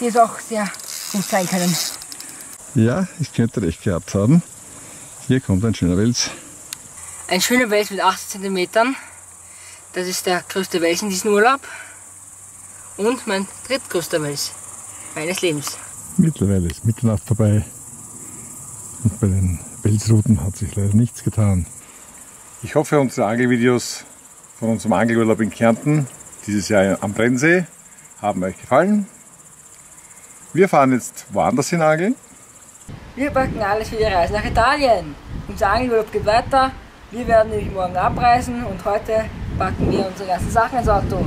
die es auch sehr gut sein können. Ja, ich könnte recht gehabt haben. Hier kommt ein schöner Wels. Ein schöner Wels mit achtzehn Zentimeter. Das ist der größte Wels in diesem Urlaub. Und mein drittgrößter Wels meines Lebens. Mittlerweile ist Mitternacht vorbei. Und bei den Welsrouten hat sich leider nichts getan. Ich hoffe, unsere Angelvideos von unserem Angelurlaub in Kärnten dieses Jahr am Brennsee haben euch gefallen. Wir fahren jetzt woanders hin angeln. Wir packen alles für die Reise nach Italien. Unser Angelurlaub geht weiter. Wir werden nämlich morgen abreisen und heute packen wir unsere ganzen Sachen ins Auto.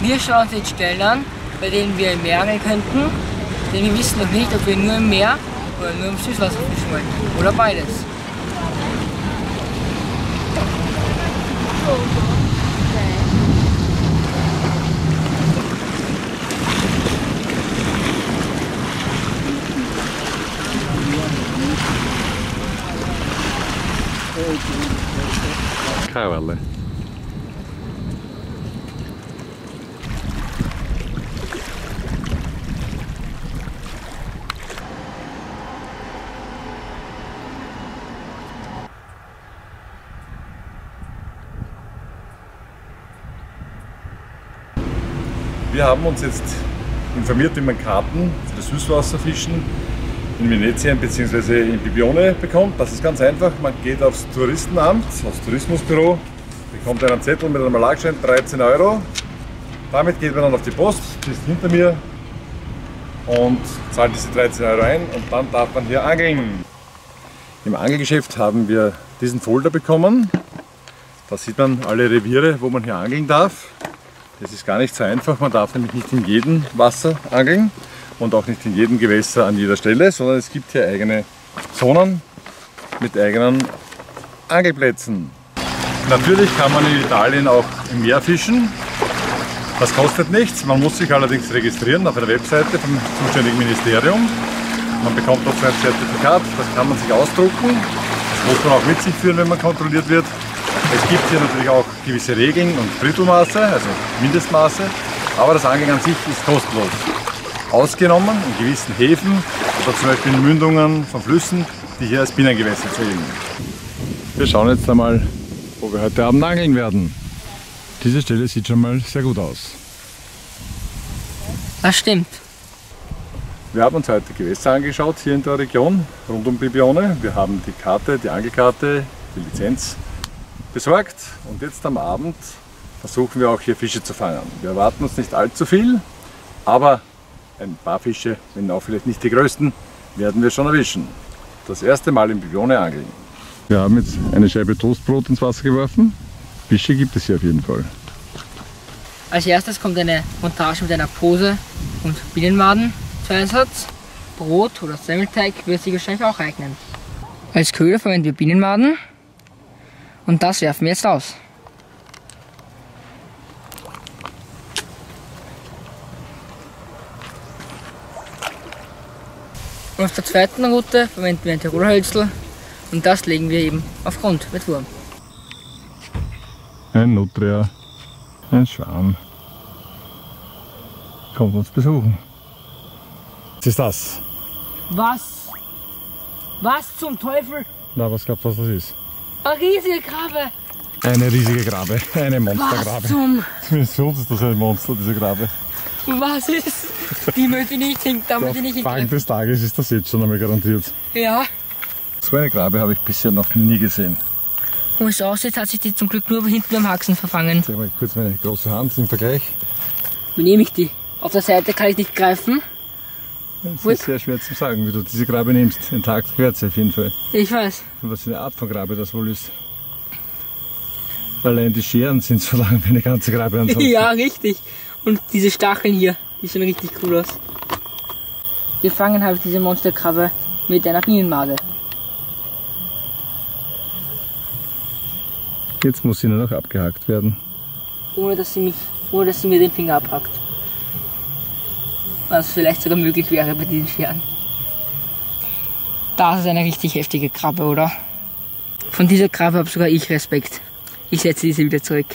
Wir schauen uns jetzt Stellen an, bei denen wir im Meer angeln könnten, denn wir wissen noch nicht, ob wir nur im Meer oder nur im Süßwasser fischen wollen oder beides. Kauerle. Wir haben uns jetzt informiert, wie man Karten für das Süßwasserfischen in Venetien bzw. in Bibione bekommt. Das ist ganz einfach, man geht aufs Touristenamt, aufs Tourismusbüro, bekommt einen Zettel mit einem Malagschein, dreizehn Euro. Damit geht man dann auf die Post, die ist hinter mir, und zahlt diese dreizehn Euro ein und dann darf man hier angeln. Im Angelgeschäft haben wir diesen Folder bekommen. Da sieht man alle Reviere, wo man hier angeln darf. Das ist gar nicht so einfach, man darf nämlich nicht in jedem Wasser angeln und auch nicht in jedem Gewässer an jeder Stelle, sondern es gibt hier eigene Zonen mit eigenen Angelplätzen. Natürlich kann man in Italien auch im Meer fischen, das kostet nichts, man muss sich allerdings registrieren auf einer Webseite vom zuständigen Ministerium. Man bekommt dazu ein Zertifikat, das kann man sich ausdrucken, das muss man auch mit sich führen, wenn man kontrolliert wird. Es gibt hier natürlich auch gewisse Regeln und Drittelmaße, also Mindestmaße, aber das Angeln an sich ist kostenlos. Ausgenommen in gewissen Häfen oder zum Beispiel in Mündungen von Flüssen, die hier als Binnengewässer zählen. Wir schauen jetzt einmal, wo wir heute Abend angeln werden. Diese Stelle sieht schon mal sehr gut aus. Das stimmt. Wir haben uns heute Gewässer angeschaut hier in der Region, rund um Bibione. Wir haben die Karte, die Angelkarte, die Lizenz besorgt und jetzt am Abend versuchen wir auch hier Fische zu fangen. Wir erwarten uns nicht allzu viel, aber ein paar Fische, wenn auch vielleicht nicht die größten, werden wir schon erwischen. Das erste Mal in Bibione angeln. Wir haben jetzt eine Scheibe Toastbrot ins Wasser geworfen. Fische gibt es hier auf jeden Fall. Als erstes kommt eine Montage mit einer Pose und Bienenwaden zum Einsatz. Brot oder Semmelteig wird sich wahrscheinlich auch eignen. Als Köder verwenden wir Bienenwaden. Und das werfen wir jetzt aus. Und auf der zweiten Route verwenden wir ein Tiroler Hölzl und das legen wir eben auf Grund mit Wurm. Ein Nutria, ein Schwan, kommt uns besuchen. Was ist das? Was? Was zum Teufel? Na, was glaubt, was das ist? Eine riesige Krabbe! Eine riesige Krabbe, eine Monsterkrabbe. Zumindest für uns ist das ein Monster, diese Krabbe. Was ist? Die möchte ich nicht hinten, da möchte ich nicht hinten. Anfang des Tages ist das jetzt schon einmal garantiert. Ja. So eine Krabbe habe ich bisher noch nie gesehen. Wo es aussieht, hat sich die zum Glück nur hinten am Haxen verfangen. Ich zeige mal kurz meine große Hand im Vergleich. Wie nehme ich die? Auf der Seite kann ich nicht greifen. Es ist sehr schwer zu sagen, wie du diese Krabbe nimmst. Ein Tag gehört sie auf jeden Fall. Ich weiß. Und was für eine Art von Krabbe das wohl ist. Allein die Scheren sind so lang wie eine ganze Krabbe. Ja, richtig. Und diese Stacheln hier, die sehen richtig cool aus. Gefangen habe ich diese Monsterkrabbe mit einer Bienenmade. Jetzt muss sie nur noch abgehakt werden. Ohne dass sie mich, ohne dass sie mir den Finger abhackt. Was vielleicht sogar möglich wäre bei diesen Scheren. Das ist eine richtig heftige Krabbe, oder? Von dieser Krabbe habe sogar ich Respekt. Ich setze diese wieder zurück.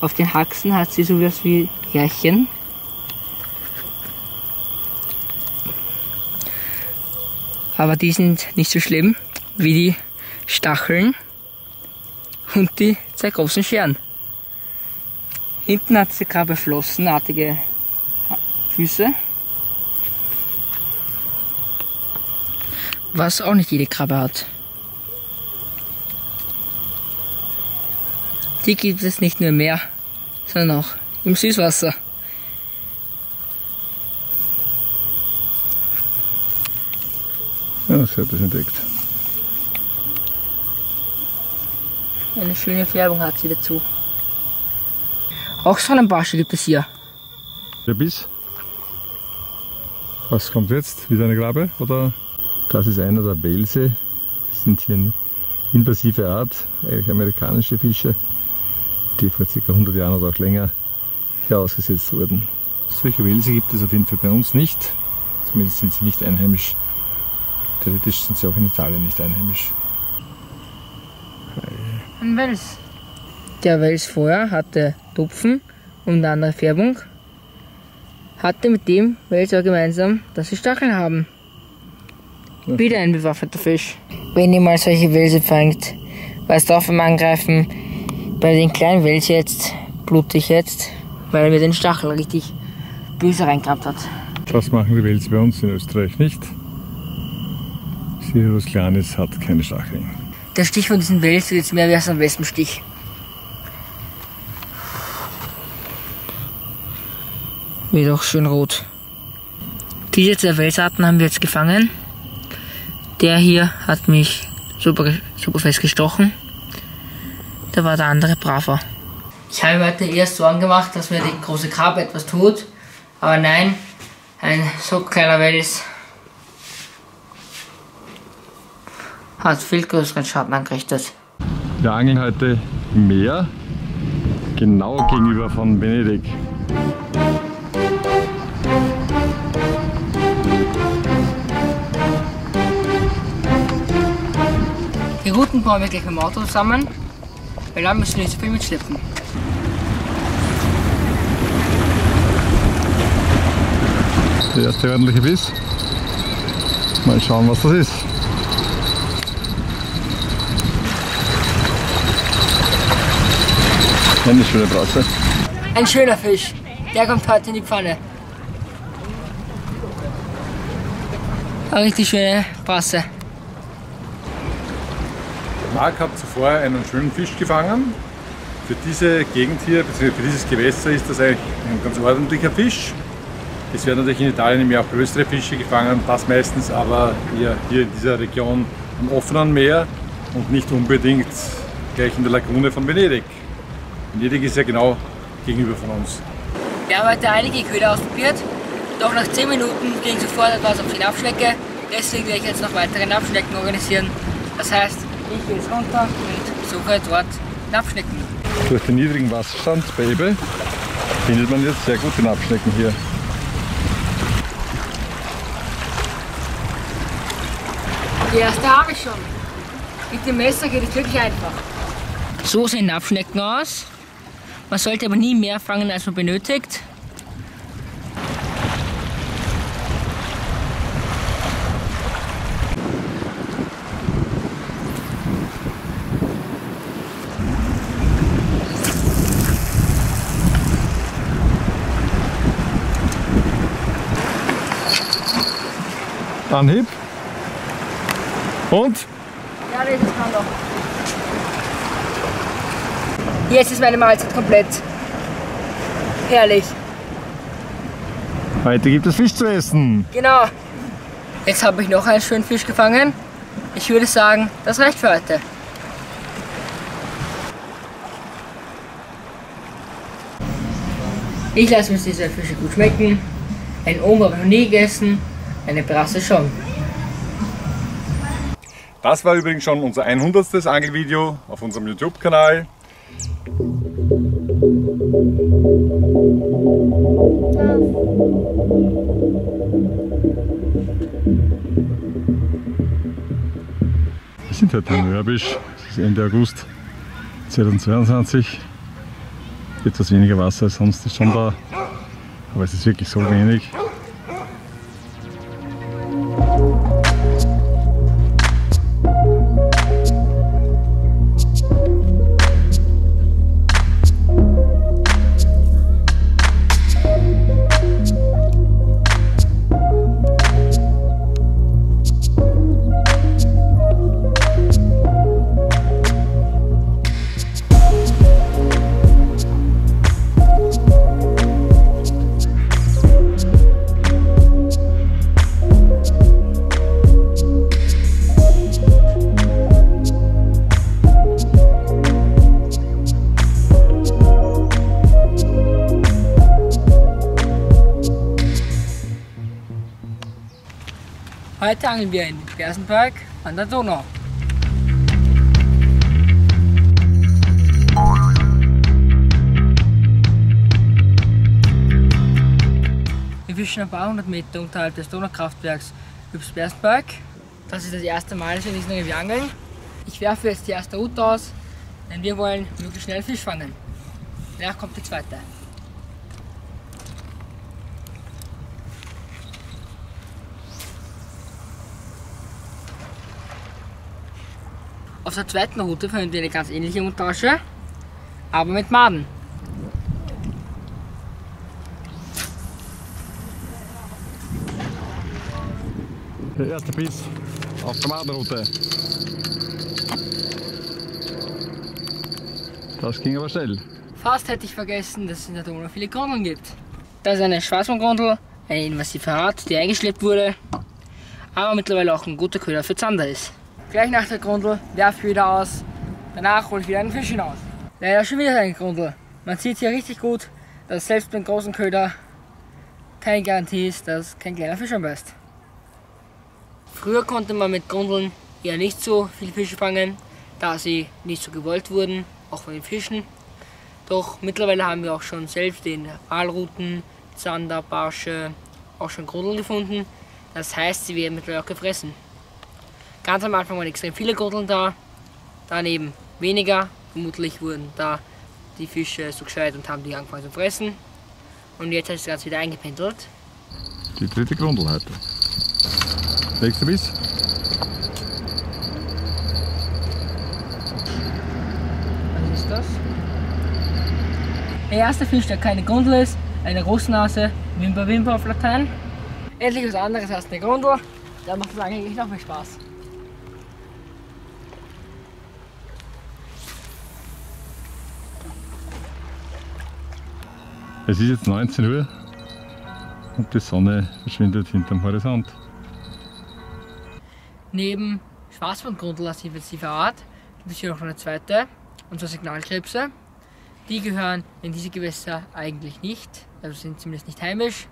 Auf den Haxen hat sie sowas wie Härchen. Aber die sind nicht so schlimm wie die Stacheln und die zwei großen Scheren. Hinten hat die Krabbe flossenartige Füße. Was auch nicht jede Krabbe hat. Die gibt es nicht nur im Meer, sondern auch im Süßwasser. Ja, sie hat das entdeckt. Eine schöne Färbung hat sie dazu. Auch Sonnenbarsche gibt es hier. Der Biss. Was kommt jetzt? Wieder eine Krabbe? Oder? Das ist einer der Welse. Das sind hier eine invasive Art, eigentlich amerikanische Fische, die vor ca. hundert Jahren oder auch länger hier ausgesetzt wurden. Solche Welse gibt es auf jeden Fall bei uns nicht. Zumindest sind sie nicht einheimisch. Theoretisch sind sie auch in Italien nicht einheimisch. Ein Wels. Der Wels vorher hatte Tupfen und eine andere Färbung. Hatte mit dem Wels auch gemeinsam, dass sie Stacheln haben. Ja. Wieder ein bewaffneter Fisch. Wenn ihr mal solche Welse fangt, was drauf am Angreifen. Bei den kleinen Wels jetzt blute ich jetzt, weil er mir den Stachel richtig böse reingekramt hat. Das machen die Wels bei uns in Österreich nicht. Sie, was Kleines, hat keine Stacheln. Der Stich von diesen Wels ist jetzt mehr wie ein Wespenstich. Wird auch schön rot. Diese zwei Welsarten haben wir jetzt gefangen. Der hier hat mich super, super fest gestochen. Da war der andere braver. Ich habe mir heute erst Sorgen gemacht, dass mir die große Krabbe etwas tut. Aber nein, ein so kleiner Wels hat viel größeren Schaden angerichtet. Wir angeln heute im Meer, genau gegenüber von Venedig. Die Routen bauen wir gleich im Auto zusammen, weil dann müssen wir nicht so viel mitschleppen. Der erste ordentliche Biss. Mal schauen, was das ist. Eine schöne Brasse. Ein schöner Fisch. Der kommt heute in die Pfanne. Eine richtig schöne Brasse. Marc hat zuvor einen schönen Fisch gefangen. Für diese Gegend hier, beziehungsweise für dieses Gewässer, ist das eigentlich ein ganz ordentlicher Fisch. Es werden natürlich in Italien im Jahr auch größere Fische gefangen, das meistens aber eher hier in dieser Region am offenen Meer und nicht unbedingt gleich in der Lagune von Venedig. Venedig ist ja genau gegenüber von uns. Wir haben heute einige Köder ausprobiert, doch nach zehn Minuten ging sofort etwas auf die Napfschnecke. Deswegen werde ich jetzt noch weitere Napfschnecken organisieren. Das heißt, ich gehe jetzt runter und suche dort Napfschnecken. Durch den niedrigen Wasserstand bei Ebbe findet man jetzt sehr gute Napfschnecken hier. Die erste habe ich schon. Mit dem Messer geht es wirklich einfach. So sehen Napfschnecken aus. Man sollte aber nie mehr fangen, als man benötigt. Anhieb. Und? Ja, das kann doch. Jetzt ist meine Mahlzeit komplett. Herrlich. Heute gibt es Fisch zu essen. Genau. Jetzt habe ich noch einen schönen Fisch gefangen. Ich würde sagen, das reicht für heute. Ich lasse mir diese Fische gut schmecken. Ein Oma habe ich noch nie gegessen, eine Brasse schon. Das war übrigens schon unser hundertstes Angelvideo auf unserem YouTube-Kanal. Wir sind heute in Mörbisch, es ist Ende August zweitausendzweiundzwanzig. Etwas weniger Wasser als sonst ist schon da, aber es ist wirklich so wenig. Heute angeln wir in Gerstenberg an der Donau. Wir fischen ein paar hundert Meter unterhalb des Donaukraftwerks über Gerstenberg. Das ist das erste Mal, dass wir in diesem Revier angeln. Ich werfe jetzt die erste Rute aus, denn wir wollen möglichst schnell Fisch fangen. Danach kommt die zweite. Auf der zweiten Route verwenden wir eine ganz ähnliche Untertasche, aber mit Maden. Der erste Biss auf der Madenroute. Das ging aber schnell. Fast hätte ich vergessen, dass es in der Donau viele Grundeln gibt. Das ist eine Schwarzmundgrundel, eine invasive Art, die eingeschleppt wurde, aber mittlerweile auch ein guter Köder für Zander ist. Gleich nach der Grundel werfe ich wieder aus, danach hole ich wieder einen Fisch hinaus. Leider schon wieder eine Grundel. Man sieht hier richtig gut, dass selbst beim großen Köder keine Garantie ist, dass kein kleiner Fisch anbeißt. Früher konnte man mit Grundeln eher nicht so viele Fische fangen, da sie nicht so gewollt wurden, auch von den Fischen. Doch mittlerweile haben wir auch schon selbst in Aalruten, Zander, Barsche auch schon Grundeln gefunden. Das heißt, sie werden mittlerweile auch gefressen. Ganz am Anfang waren extrem viele Grundeln da, daneben weniger. Vermutlich wurden da die Fische so gescheit und haben die angefangen zu fressen. Und jetzt hat es ganz wieder eingependelt. Die dritte Grundel heute. Nächster Biss. Was ist das? Der erste Fisch, der keine Grundel ist, eine Großnase, Wimper Wimper auf Latein. Endlich was anderes als eine Grundel, da macht es eigentlich noch mehr Spaß. Es ist jetzt neunzehn Uhr und die Sonne verschwindet hinterm Horizont. Neben Schwarzmundgrundel als invasive Art gibt es hier noch eine zweite, und zwar Signalkrebse. Die gehören in diese Gewässer eigentlich nicht, also sind zumindest nicht heimisch.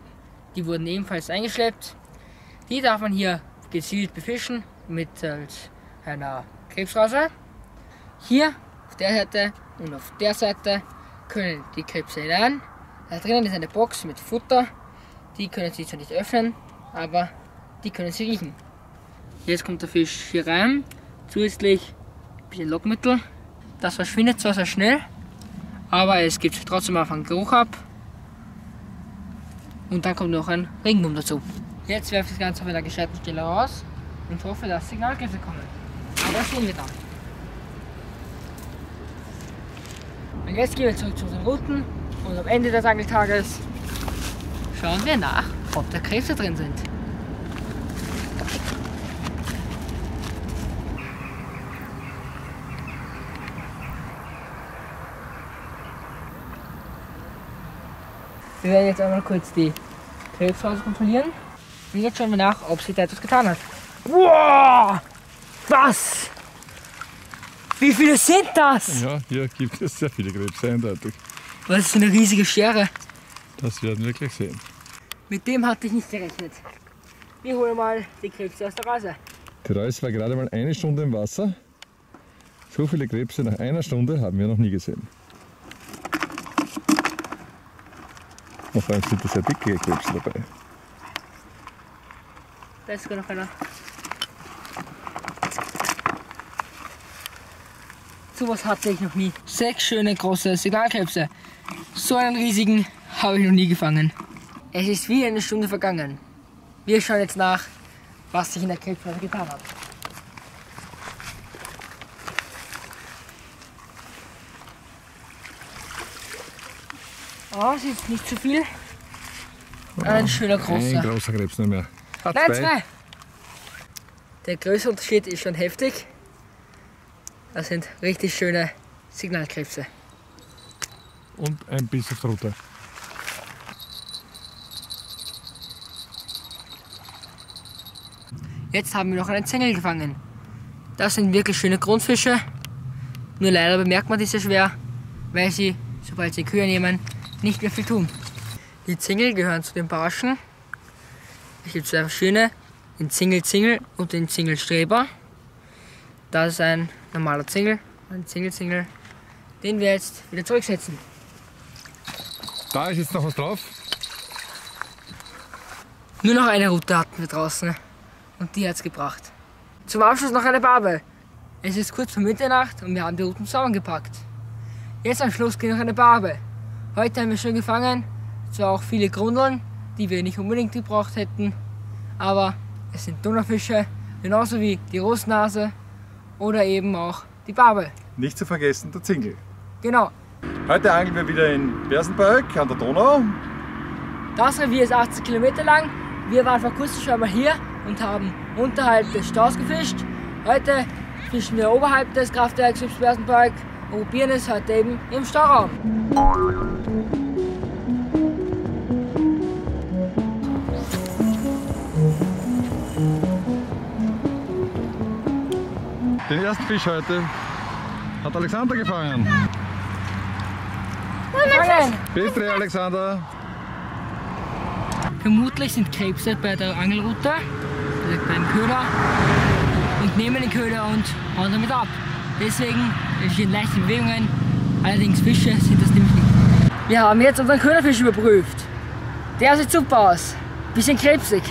Die wurden ebenfalls eingeschleppt. Die darf man hier gezielt befischen mittels einer Krebsrose. Hier auf der Seite und auf der Seite können die Krebse hinein. Da drinnen ist eine Box mit Futter, die können Sie zwar nicht öffnen, aber die können Sie riechen. Jetzt kommt der Fisch hier rein, zusätzlich ein bisschen Lockmittel. Das verschwindet zwar sehr schnell, aber es gibt trotzdem einfach einen Geruch ab. Und dann kommt noch ein Regenwurm dazu. Jetzt werfe ich das Ganze auf einer gescheiten Stelle raus und hoffe, dass Signalkräfte kommen. Aber das tun wir dann. Und jetzt gehen wir zurück zu unseren Routen. Und am Ende des Angeltages schauen wir nach, ob da Krebse drin sind. Wir werden jetzt einmal kurz die Krebsrose kontrollieren. Und jetzt schauen wir nach, ob sie da etwas getan hat. Wow! Was? Wie viele sind das? Ja, hier gibt es sehr viele Krebse eindeutig. Was ist für eine riesige Schere? Das werden wir gleich sehen. Mit dem hatte ich nicht gerechnet. Wir holen mal die Krebse aus der Rase. Die Rase war gerade mal eine Stunde im Wasser. So viele Krebse nach einer Stunde haben wir noch nie gesehen. Vor allem sind das ja dicke Krebse dabei. Da ist sogar noch einer. So was hatte ich noch nie. Sechs schöne große Signalkrebse. So einen riesigen habe ich noch nie gefangen. Es ist wie eine Stunde vergangen. Wir schauen jetzt nach, was ich in der Krebsrate getan habe. Oh, das ist nicht zu viel. Ein schöner großer. Ein großer Krebs nicht mehr. Hat Nein, zwei. zwei. Der Größenunterschied ist schon heftig. Das sind richtig schöne Signalkrebse. Und ein bisschen Trute. Jetzt haben wir noch einen Zengel gefangen. Das sind wirklich schöne Grundfische. Nur leider bemerkt man diese schwer, weil sie, sobald sie Kühe nehmen, nicht mehr viel tun. Die Zengel gehören zu den Barschen. Es gibt zwei verschiedene, den Zingel-Zingel und den Zingelstreber. Das ist ein normaler Zingel, ein Zingel-Zingel, den wir jetzt wieder zurücksetzen. Da ist jetzt noch was drauf. Nur noch eine Rute hatten wir draußen und die hat es gebracht. Zum Abschluss noch eine Barbe. Es ist kurz vor Mitternacht und wir haben die Ruten zusammengepackt. Jetzt am Schluss geht noch eine Barbe. Heute haben wir schön gefangen, zwar auch viele Grundeln, die wir nicht unbedingt gebraucht hätten, aber es sind Donnerfische, genauso wie die Rosnase oder eben auch die Barbe. Nicht zu vergessen der Zingel. Genau. Heute angeln wir wieder in Bersenberg an der Donau. Das Revier ist achtzig Kilometer lang. Wir waren vor kurzem schon mal hier und haben unterhalb des Staus gefischt. Heute fischen wir oberhalb des Kraftwerks im Bersenberg und probieren es heute eben im Stauraum. Den ersten Fisch heute hat Alexander gefangen. Petri Alexander. Vermutlich sind Krebse bei der Angelrute, also beim Köder, und nehmen den Köder und hauen damit ab. Deswegen entstehen leichte Bewegungen, allerdings Fische sind das nämlich nicht. Wir haben jetzt unseren Köderfisch überprüft. Der sieht super aus, bisschen krebsig.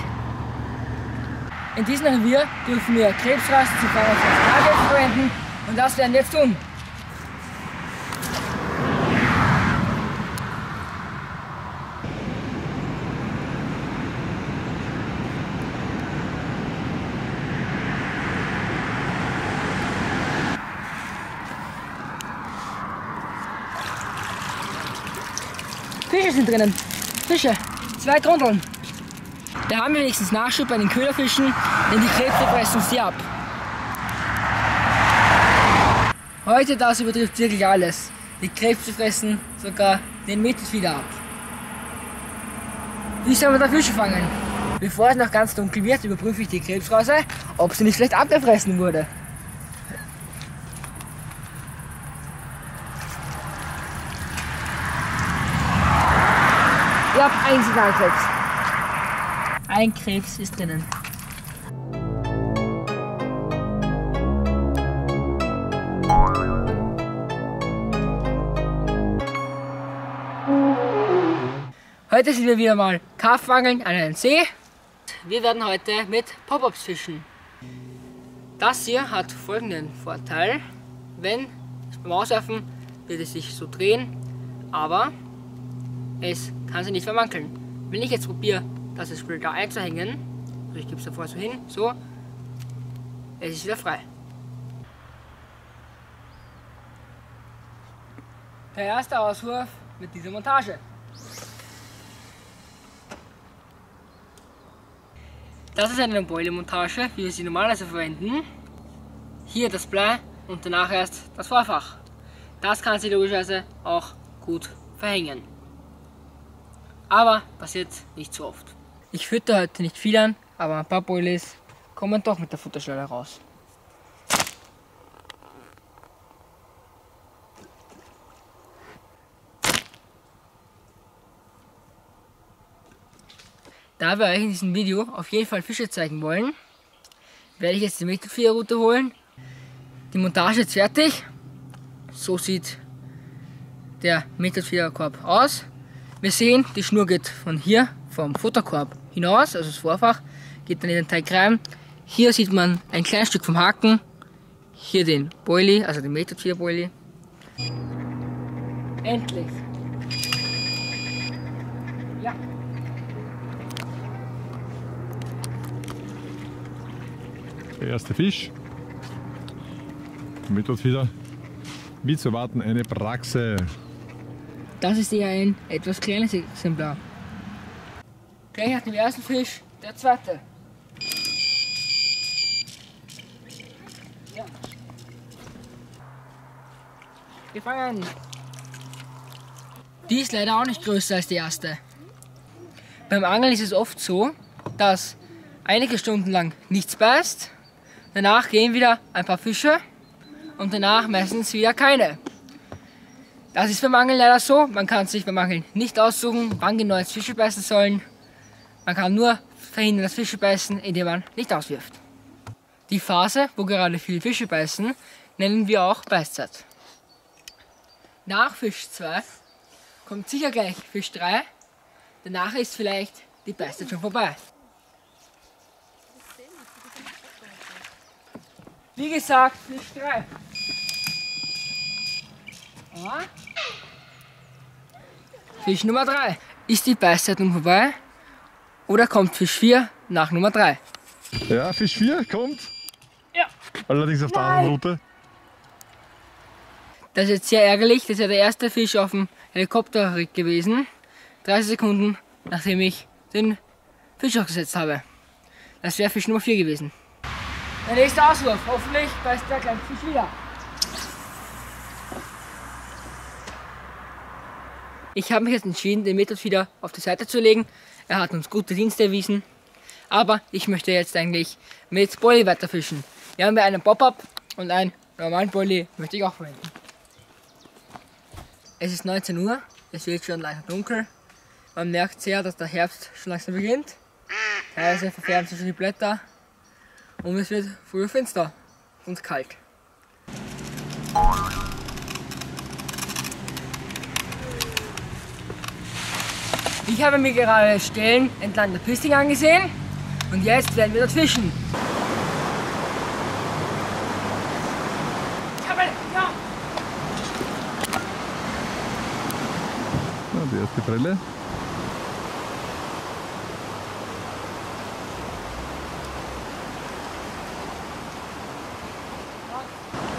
In diesem Revier dürfen wir Krebsrassen zu Nahrung verwenden und das werden wir jetzt tun. Fische sind drinnen. Fische. Zwei Grundeln. Da haben wir wenigstens Nachschub bei den Köderfischen, denn die Krebse fressen uns die ab. Heute, das übertrifft wirklich alles. Die Krebse fressen sogar den Meeresfieder ab. Wie sollen wir da Fische fangen? Bevor es noch ganz dunkel wird, überprüfe ich die Krebsrase, ob sie nicht schlecht abgefressen wurde. Ich habe einen Signalkrebs. Ein Krebs ist drinnen. Heute sind wir wieder mal Karpfenangeln an einem See. Wir werden heute mit Pop-ups fischen. Das hier hat folgenden Vorteil. Wenn es beim Auswerfen wird es sich so drehen, aber es kann sich nicht verwankeln. Wenn ich jetzt probiere, das ist blöd da einzuhängen. Also ich gebe es davor so hin, so. Es ist wieder frei. Der erste Auswurf mit dieser Montage. Das ist eine Beule-Montage, wie wir sie normalerweise verwenden. Hier das Blei und danach erst das Vorfach. Das kann sie logischerweise auch gut verhängen. Aber passiert nicht so oft. Ich fütter heute nicht viel an, aber ein paar Boilies kommen doch mit der Futterschale raus. Da wir euch in diesem Video auf jeden Fall Fische zeigen wollen, werde ich jetzt die Mittelfliegerrute holen. Die Montage ist fertig. So sieht der Mittelfliegerkorb aus. Wir sehen, die Schnur geht von hier, vom Futterkorb hinaus, also das Vorfach, geht dann in den Teig rein. Hier sieht man ein kleines Stück vom Haken. Hier den Boilie, also den Mittelfliegerboilie. Endlich! Ja! Der erste Fisch. Mittelflieger. Wie zu erwarten, eine Braxe. Das ist eher ein etwas kleines Exemplar. Gleich nach dem ersten Fisch, der zweite. Ja. Wir fangen an. Die ist leider auch nicht größer als die erste. Beim Angeln ist es oft so, dass einige Stunden lang nichts beißt, danach gehen wieder ein paar Fische und danach meistens wieder keine. Das ist beim Angeln leider so, man kann sich beim Angeln nicht aussuchen, wann genau jetzt Fische beißen sollen. Man kann nur verhindern, dass Fische beißen, indem man nicht auswirft. Die Phase, wo gerade viele Fische beißen, nennen wir auch Beißzeit. Nach Fisch zwei kommt sicher gleich Fisch drei, danach ist vielleicht die Beißzeit schon vorbei. Wie gesagt, Fisch drei. Ja. Fisch Nummer drei. Ist die Beißzeit nun vorbei oder kommt Fisch vier nach Nummer drei? Ja, Fisch vier kommt. Ja. Allerdings auf der anderen Route. Das ist jetzt sehr ärgerlich, das ist ja der erste Fisch auf dem Helikopterrig gewesen. dreißig Sekunden nachdem ich den Fisch aufgesetzt habe. Das wäre Fisch Nummer vier gewesen. Der nächste Auswurf, hoffentlich beißt der kleine Fisch wieder. Ich habe mich jetzt entschieden, den Mittelflieger auf die Seite zu legen. Er hat uns gute Dienste erwiesen. Aber ich möchte jetzt eigentlich mit Boilie weiterfischen. Hier haben wir einen Pop-Up und einen normalen Boilie möchte ich auch verwenden. Es ist neunzehn Uhr, es wird schon langsam dunkel. Man merkt sehr, dass der Herbst schon langsam beginnt. Teilweise verfärben sich schon die Blätter. Und es wird früh finster und kalt. Ich habe mir gerade Stellen entlang der Pisting angesehen und jetzt werden wir dort fischen. Ja. Die erste Brille.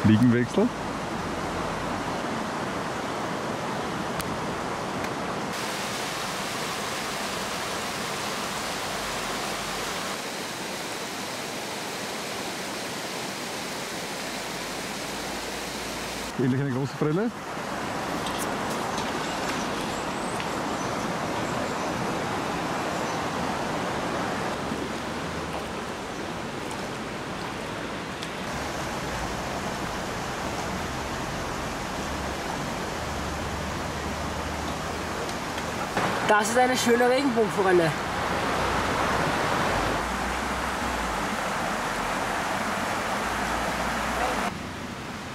Liegenwechsel. Ähnlich eine große Brille. Das ist eine schöne Regenbogenforelle.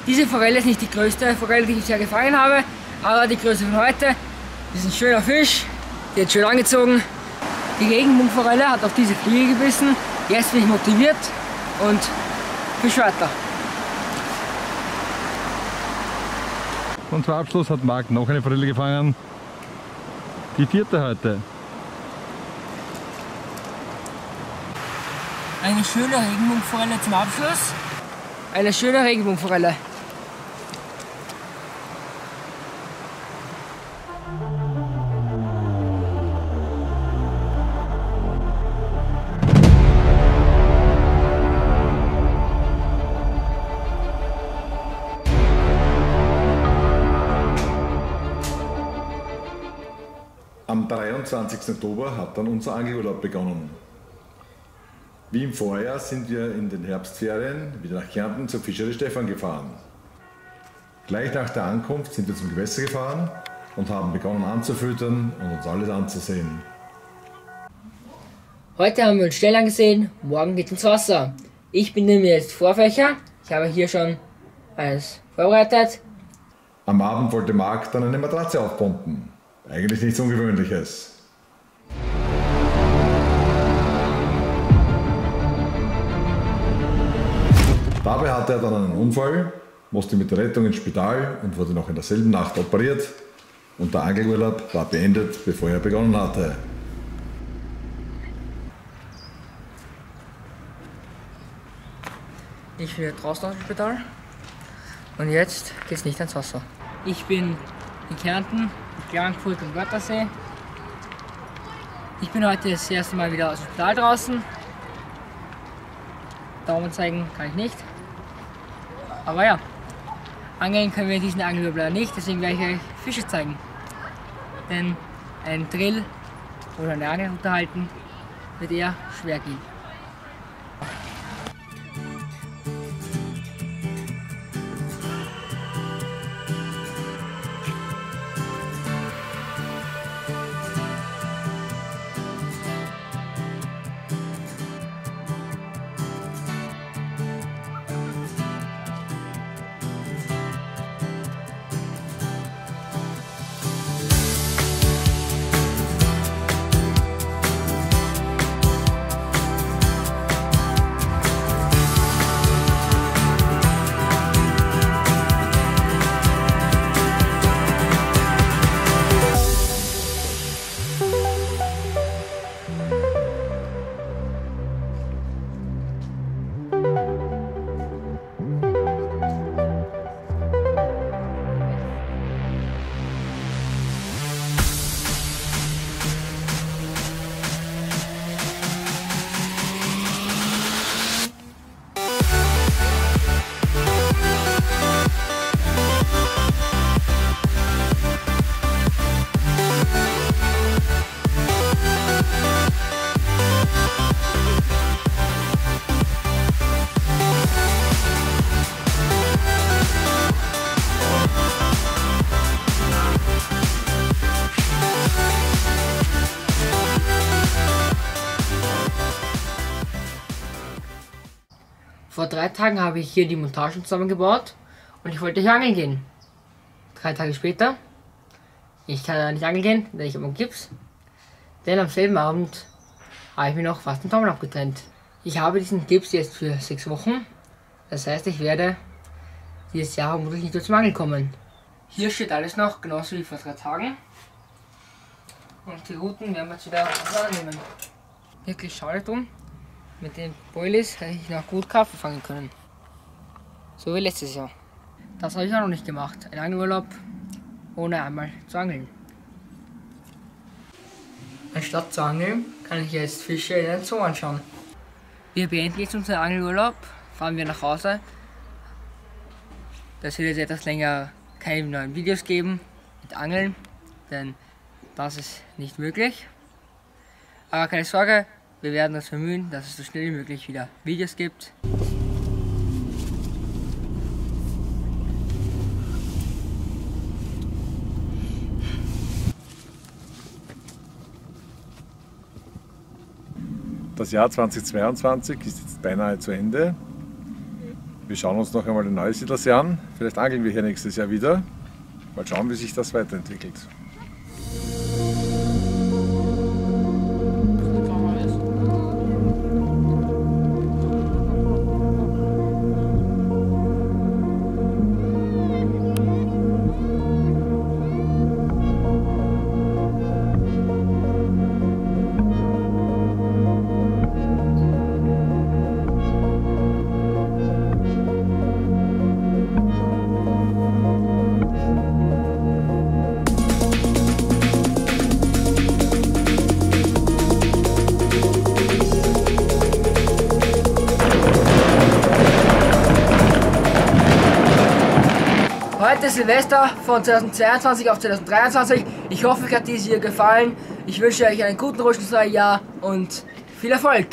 Diese Forelle ist nicht die größte Forelle, die ich bisher gefangen habe, aber die Größe von heute. Das ist ein schöner Fisch, die hat schön angezogen. Die Regenbogenforelle hat auf diese Fliege gebissen. Jetzt bin ich motiviert und fisch weiter. Und zum Abschluss hat Marc noch eine Forelle gefangen. Die vierte heute. Eine schöne Regenbogenforelle zum Abschluss. Eine schöne Regenbogenforelle. Am dreiundzwanzigsten Oktober hat dann unser Angelurlaub begonnen. Wie im Vorjahr sind wir in den Herbstferien wieder nach Kärnten zur Fischerei Stephan gefahren. Gleich nach der Ankunft sind wir zum Gewässer gefahren und haben begonnen anzufüttern und uns alles anzusehen. Heute haben wir uns schnell angesehen, morgen geht's ins Wasser. Ich nehme mir jetzt Vorfächer, ich habe hier schon alles vorbereitet. Am Abend wollte Marc dann eine Matratze aufpumpen. Eigentlich nichts Ungewöhnliches. Dabei hatte er dann einen Unfall, musste mit der Rettung ins Spital und wurde noch in derselben Nacht operiert. Und der Angelurlaub war beendet, bevor er begonnen hatte. Ich bin draußen aus dem Spital und jetzt geht's nicht ans Wasser. Ich bin in Kärnten, Klagenfurt und Wörthersee. Ich bin heute das erste Mal wieder aus dem Spital draußen. Daumen zeigen kann ich nicht. Aber ja, angeln können wir in diesen Angelurlaub leider nicht, deswegen werde ich euch Fische zeigen. Denn einen Drill oder eine Angel unterhalten wird eher schwer gehen. Vor drei Tagen habe ich hier die Montagen zusammengebaut und ich wollte hier angeln gehen. Drei Tage später, ich kann da nicht angeln gehen, denn ich habe einen Gips. Denn am selben Abend habe ich mir noch fast den Daumen abgetrennt. Ich habe diesen Gips jetzt für sechs Wochen. Das heißt, ich werde dieses Jahr vermutlich nicht mehr zum Angeln kommen. Hier steht alles noch, genauso wie vor drei Tagen. Und die Routen werden wir jetzt wieder annehmen. Wirklich schade drum. Mit den Boilies hätte ich noch gut Karpfen fangen können. So wie letztes Jahr. Das habe ich auch noch nicht gemacht. Ein Angelurlaub ohne einmal zu angeln. Anstatt zu angeln, kann ich jetzt Fische in den Zoo anschauen. Wir beenden jetzt unseren Angelurlaub, fahren wir nach Hause. Das wird jetzt etwas länger keine neuen Videos geben mit Angeln, denn das ist nicht möglich. Aber keine Sorge. Wir werden uns bemühen, dass es so schnell wie möglich wieder Videos gibt. Das Jahr zweitausendzweiundzwanzig ist jetzt beinahe zu Ende. Wir schauen uns noch einmal den Neusiedlersee an. Vielleicht angeln wir hier nächstes Jahr wieder. Mal schauen, wie sich das weiterentwickelt. Heute ist Silvester von zweitausendzweiundzwanzig auf zweitausenddreiundzwanzig. Ich hoffe, euch hat dieses Video gefallen. Ich wünsche euch einen guten Rutsch ins neue Jahr und viel Erfolg!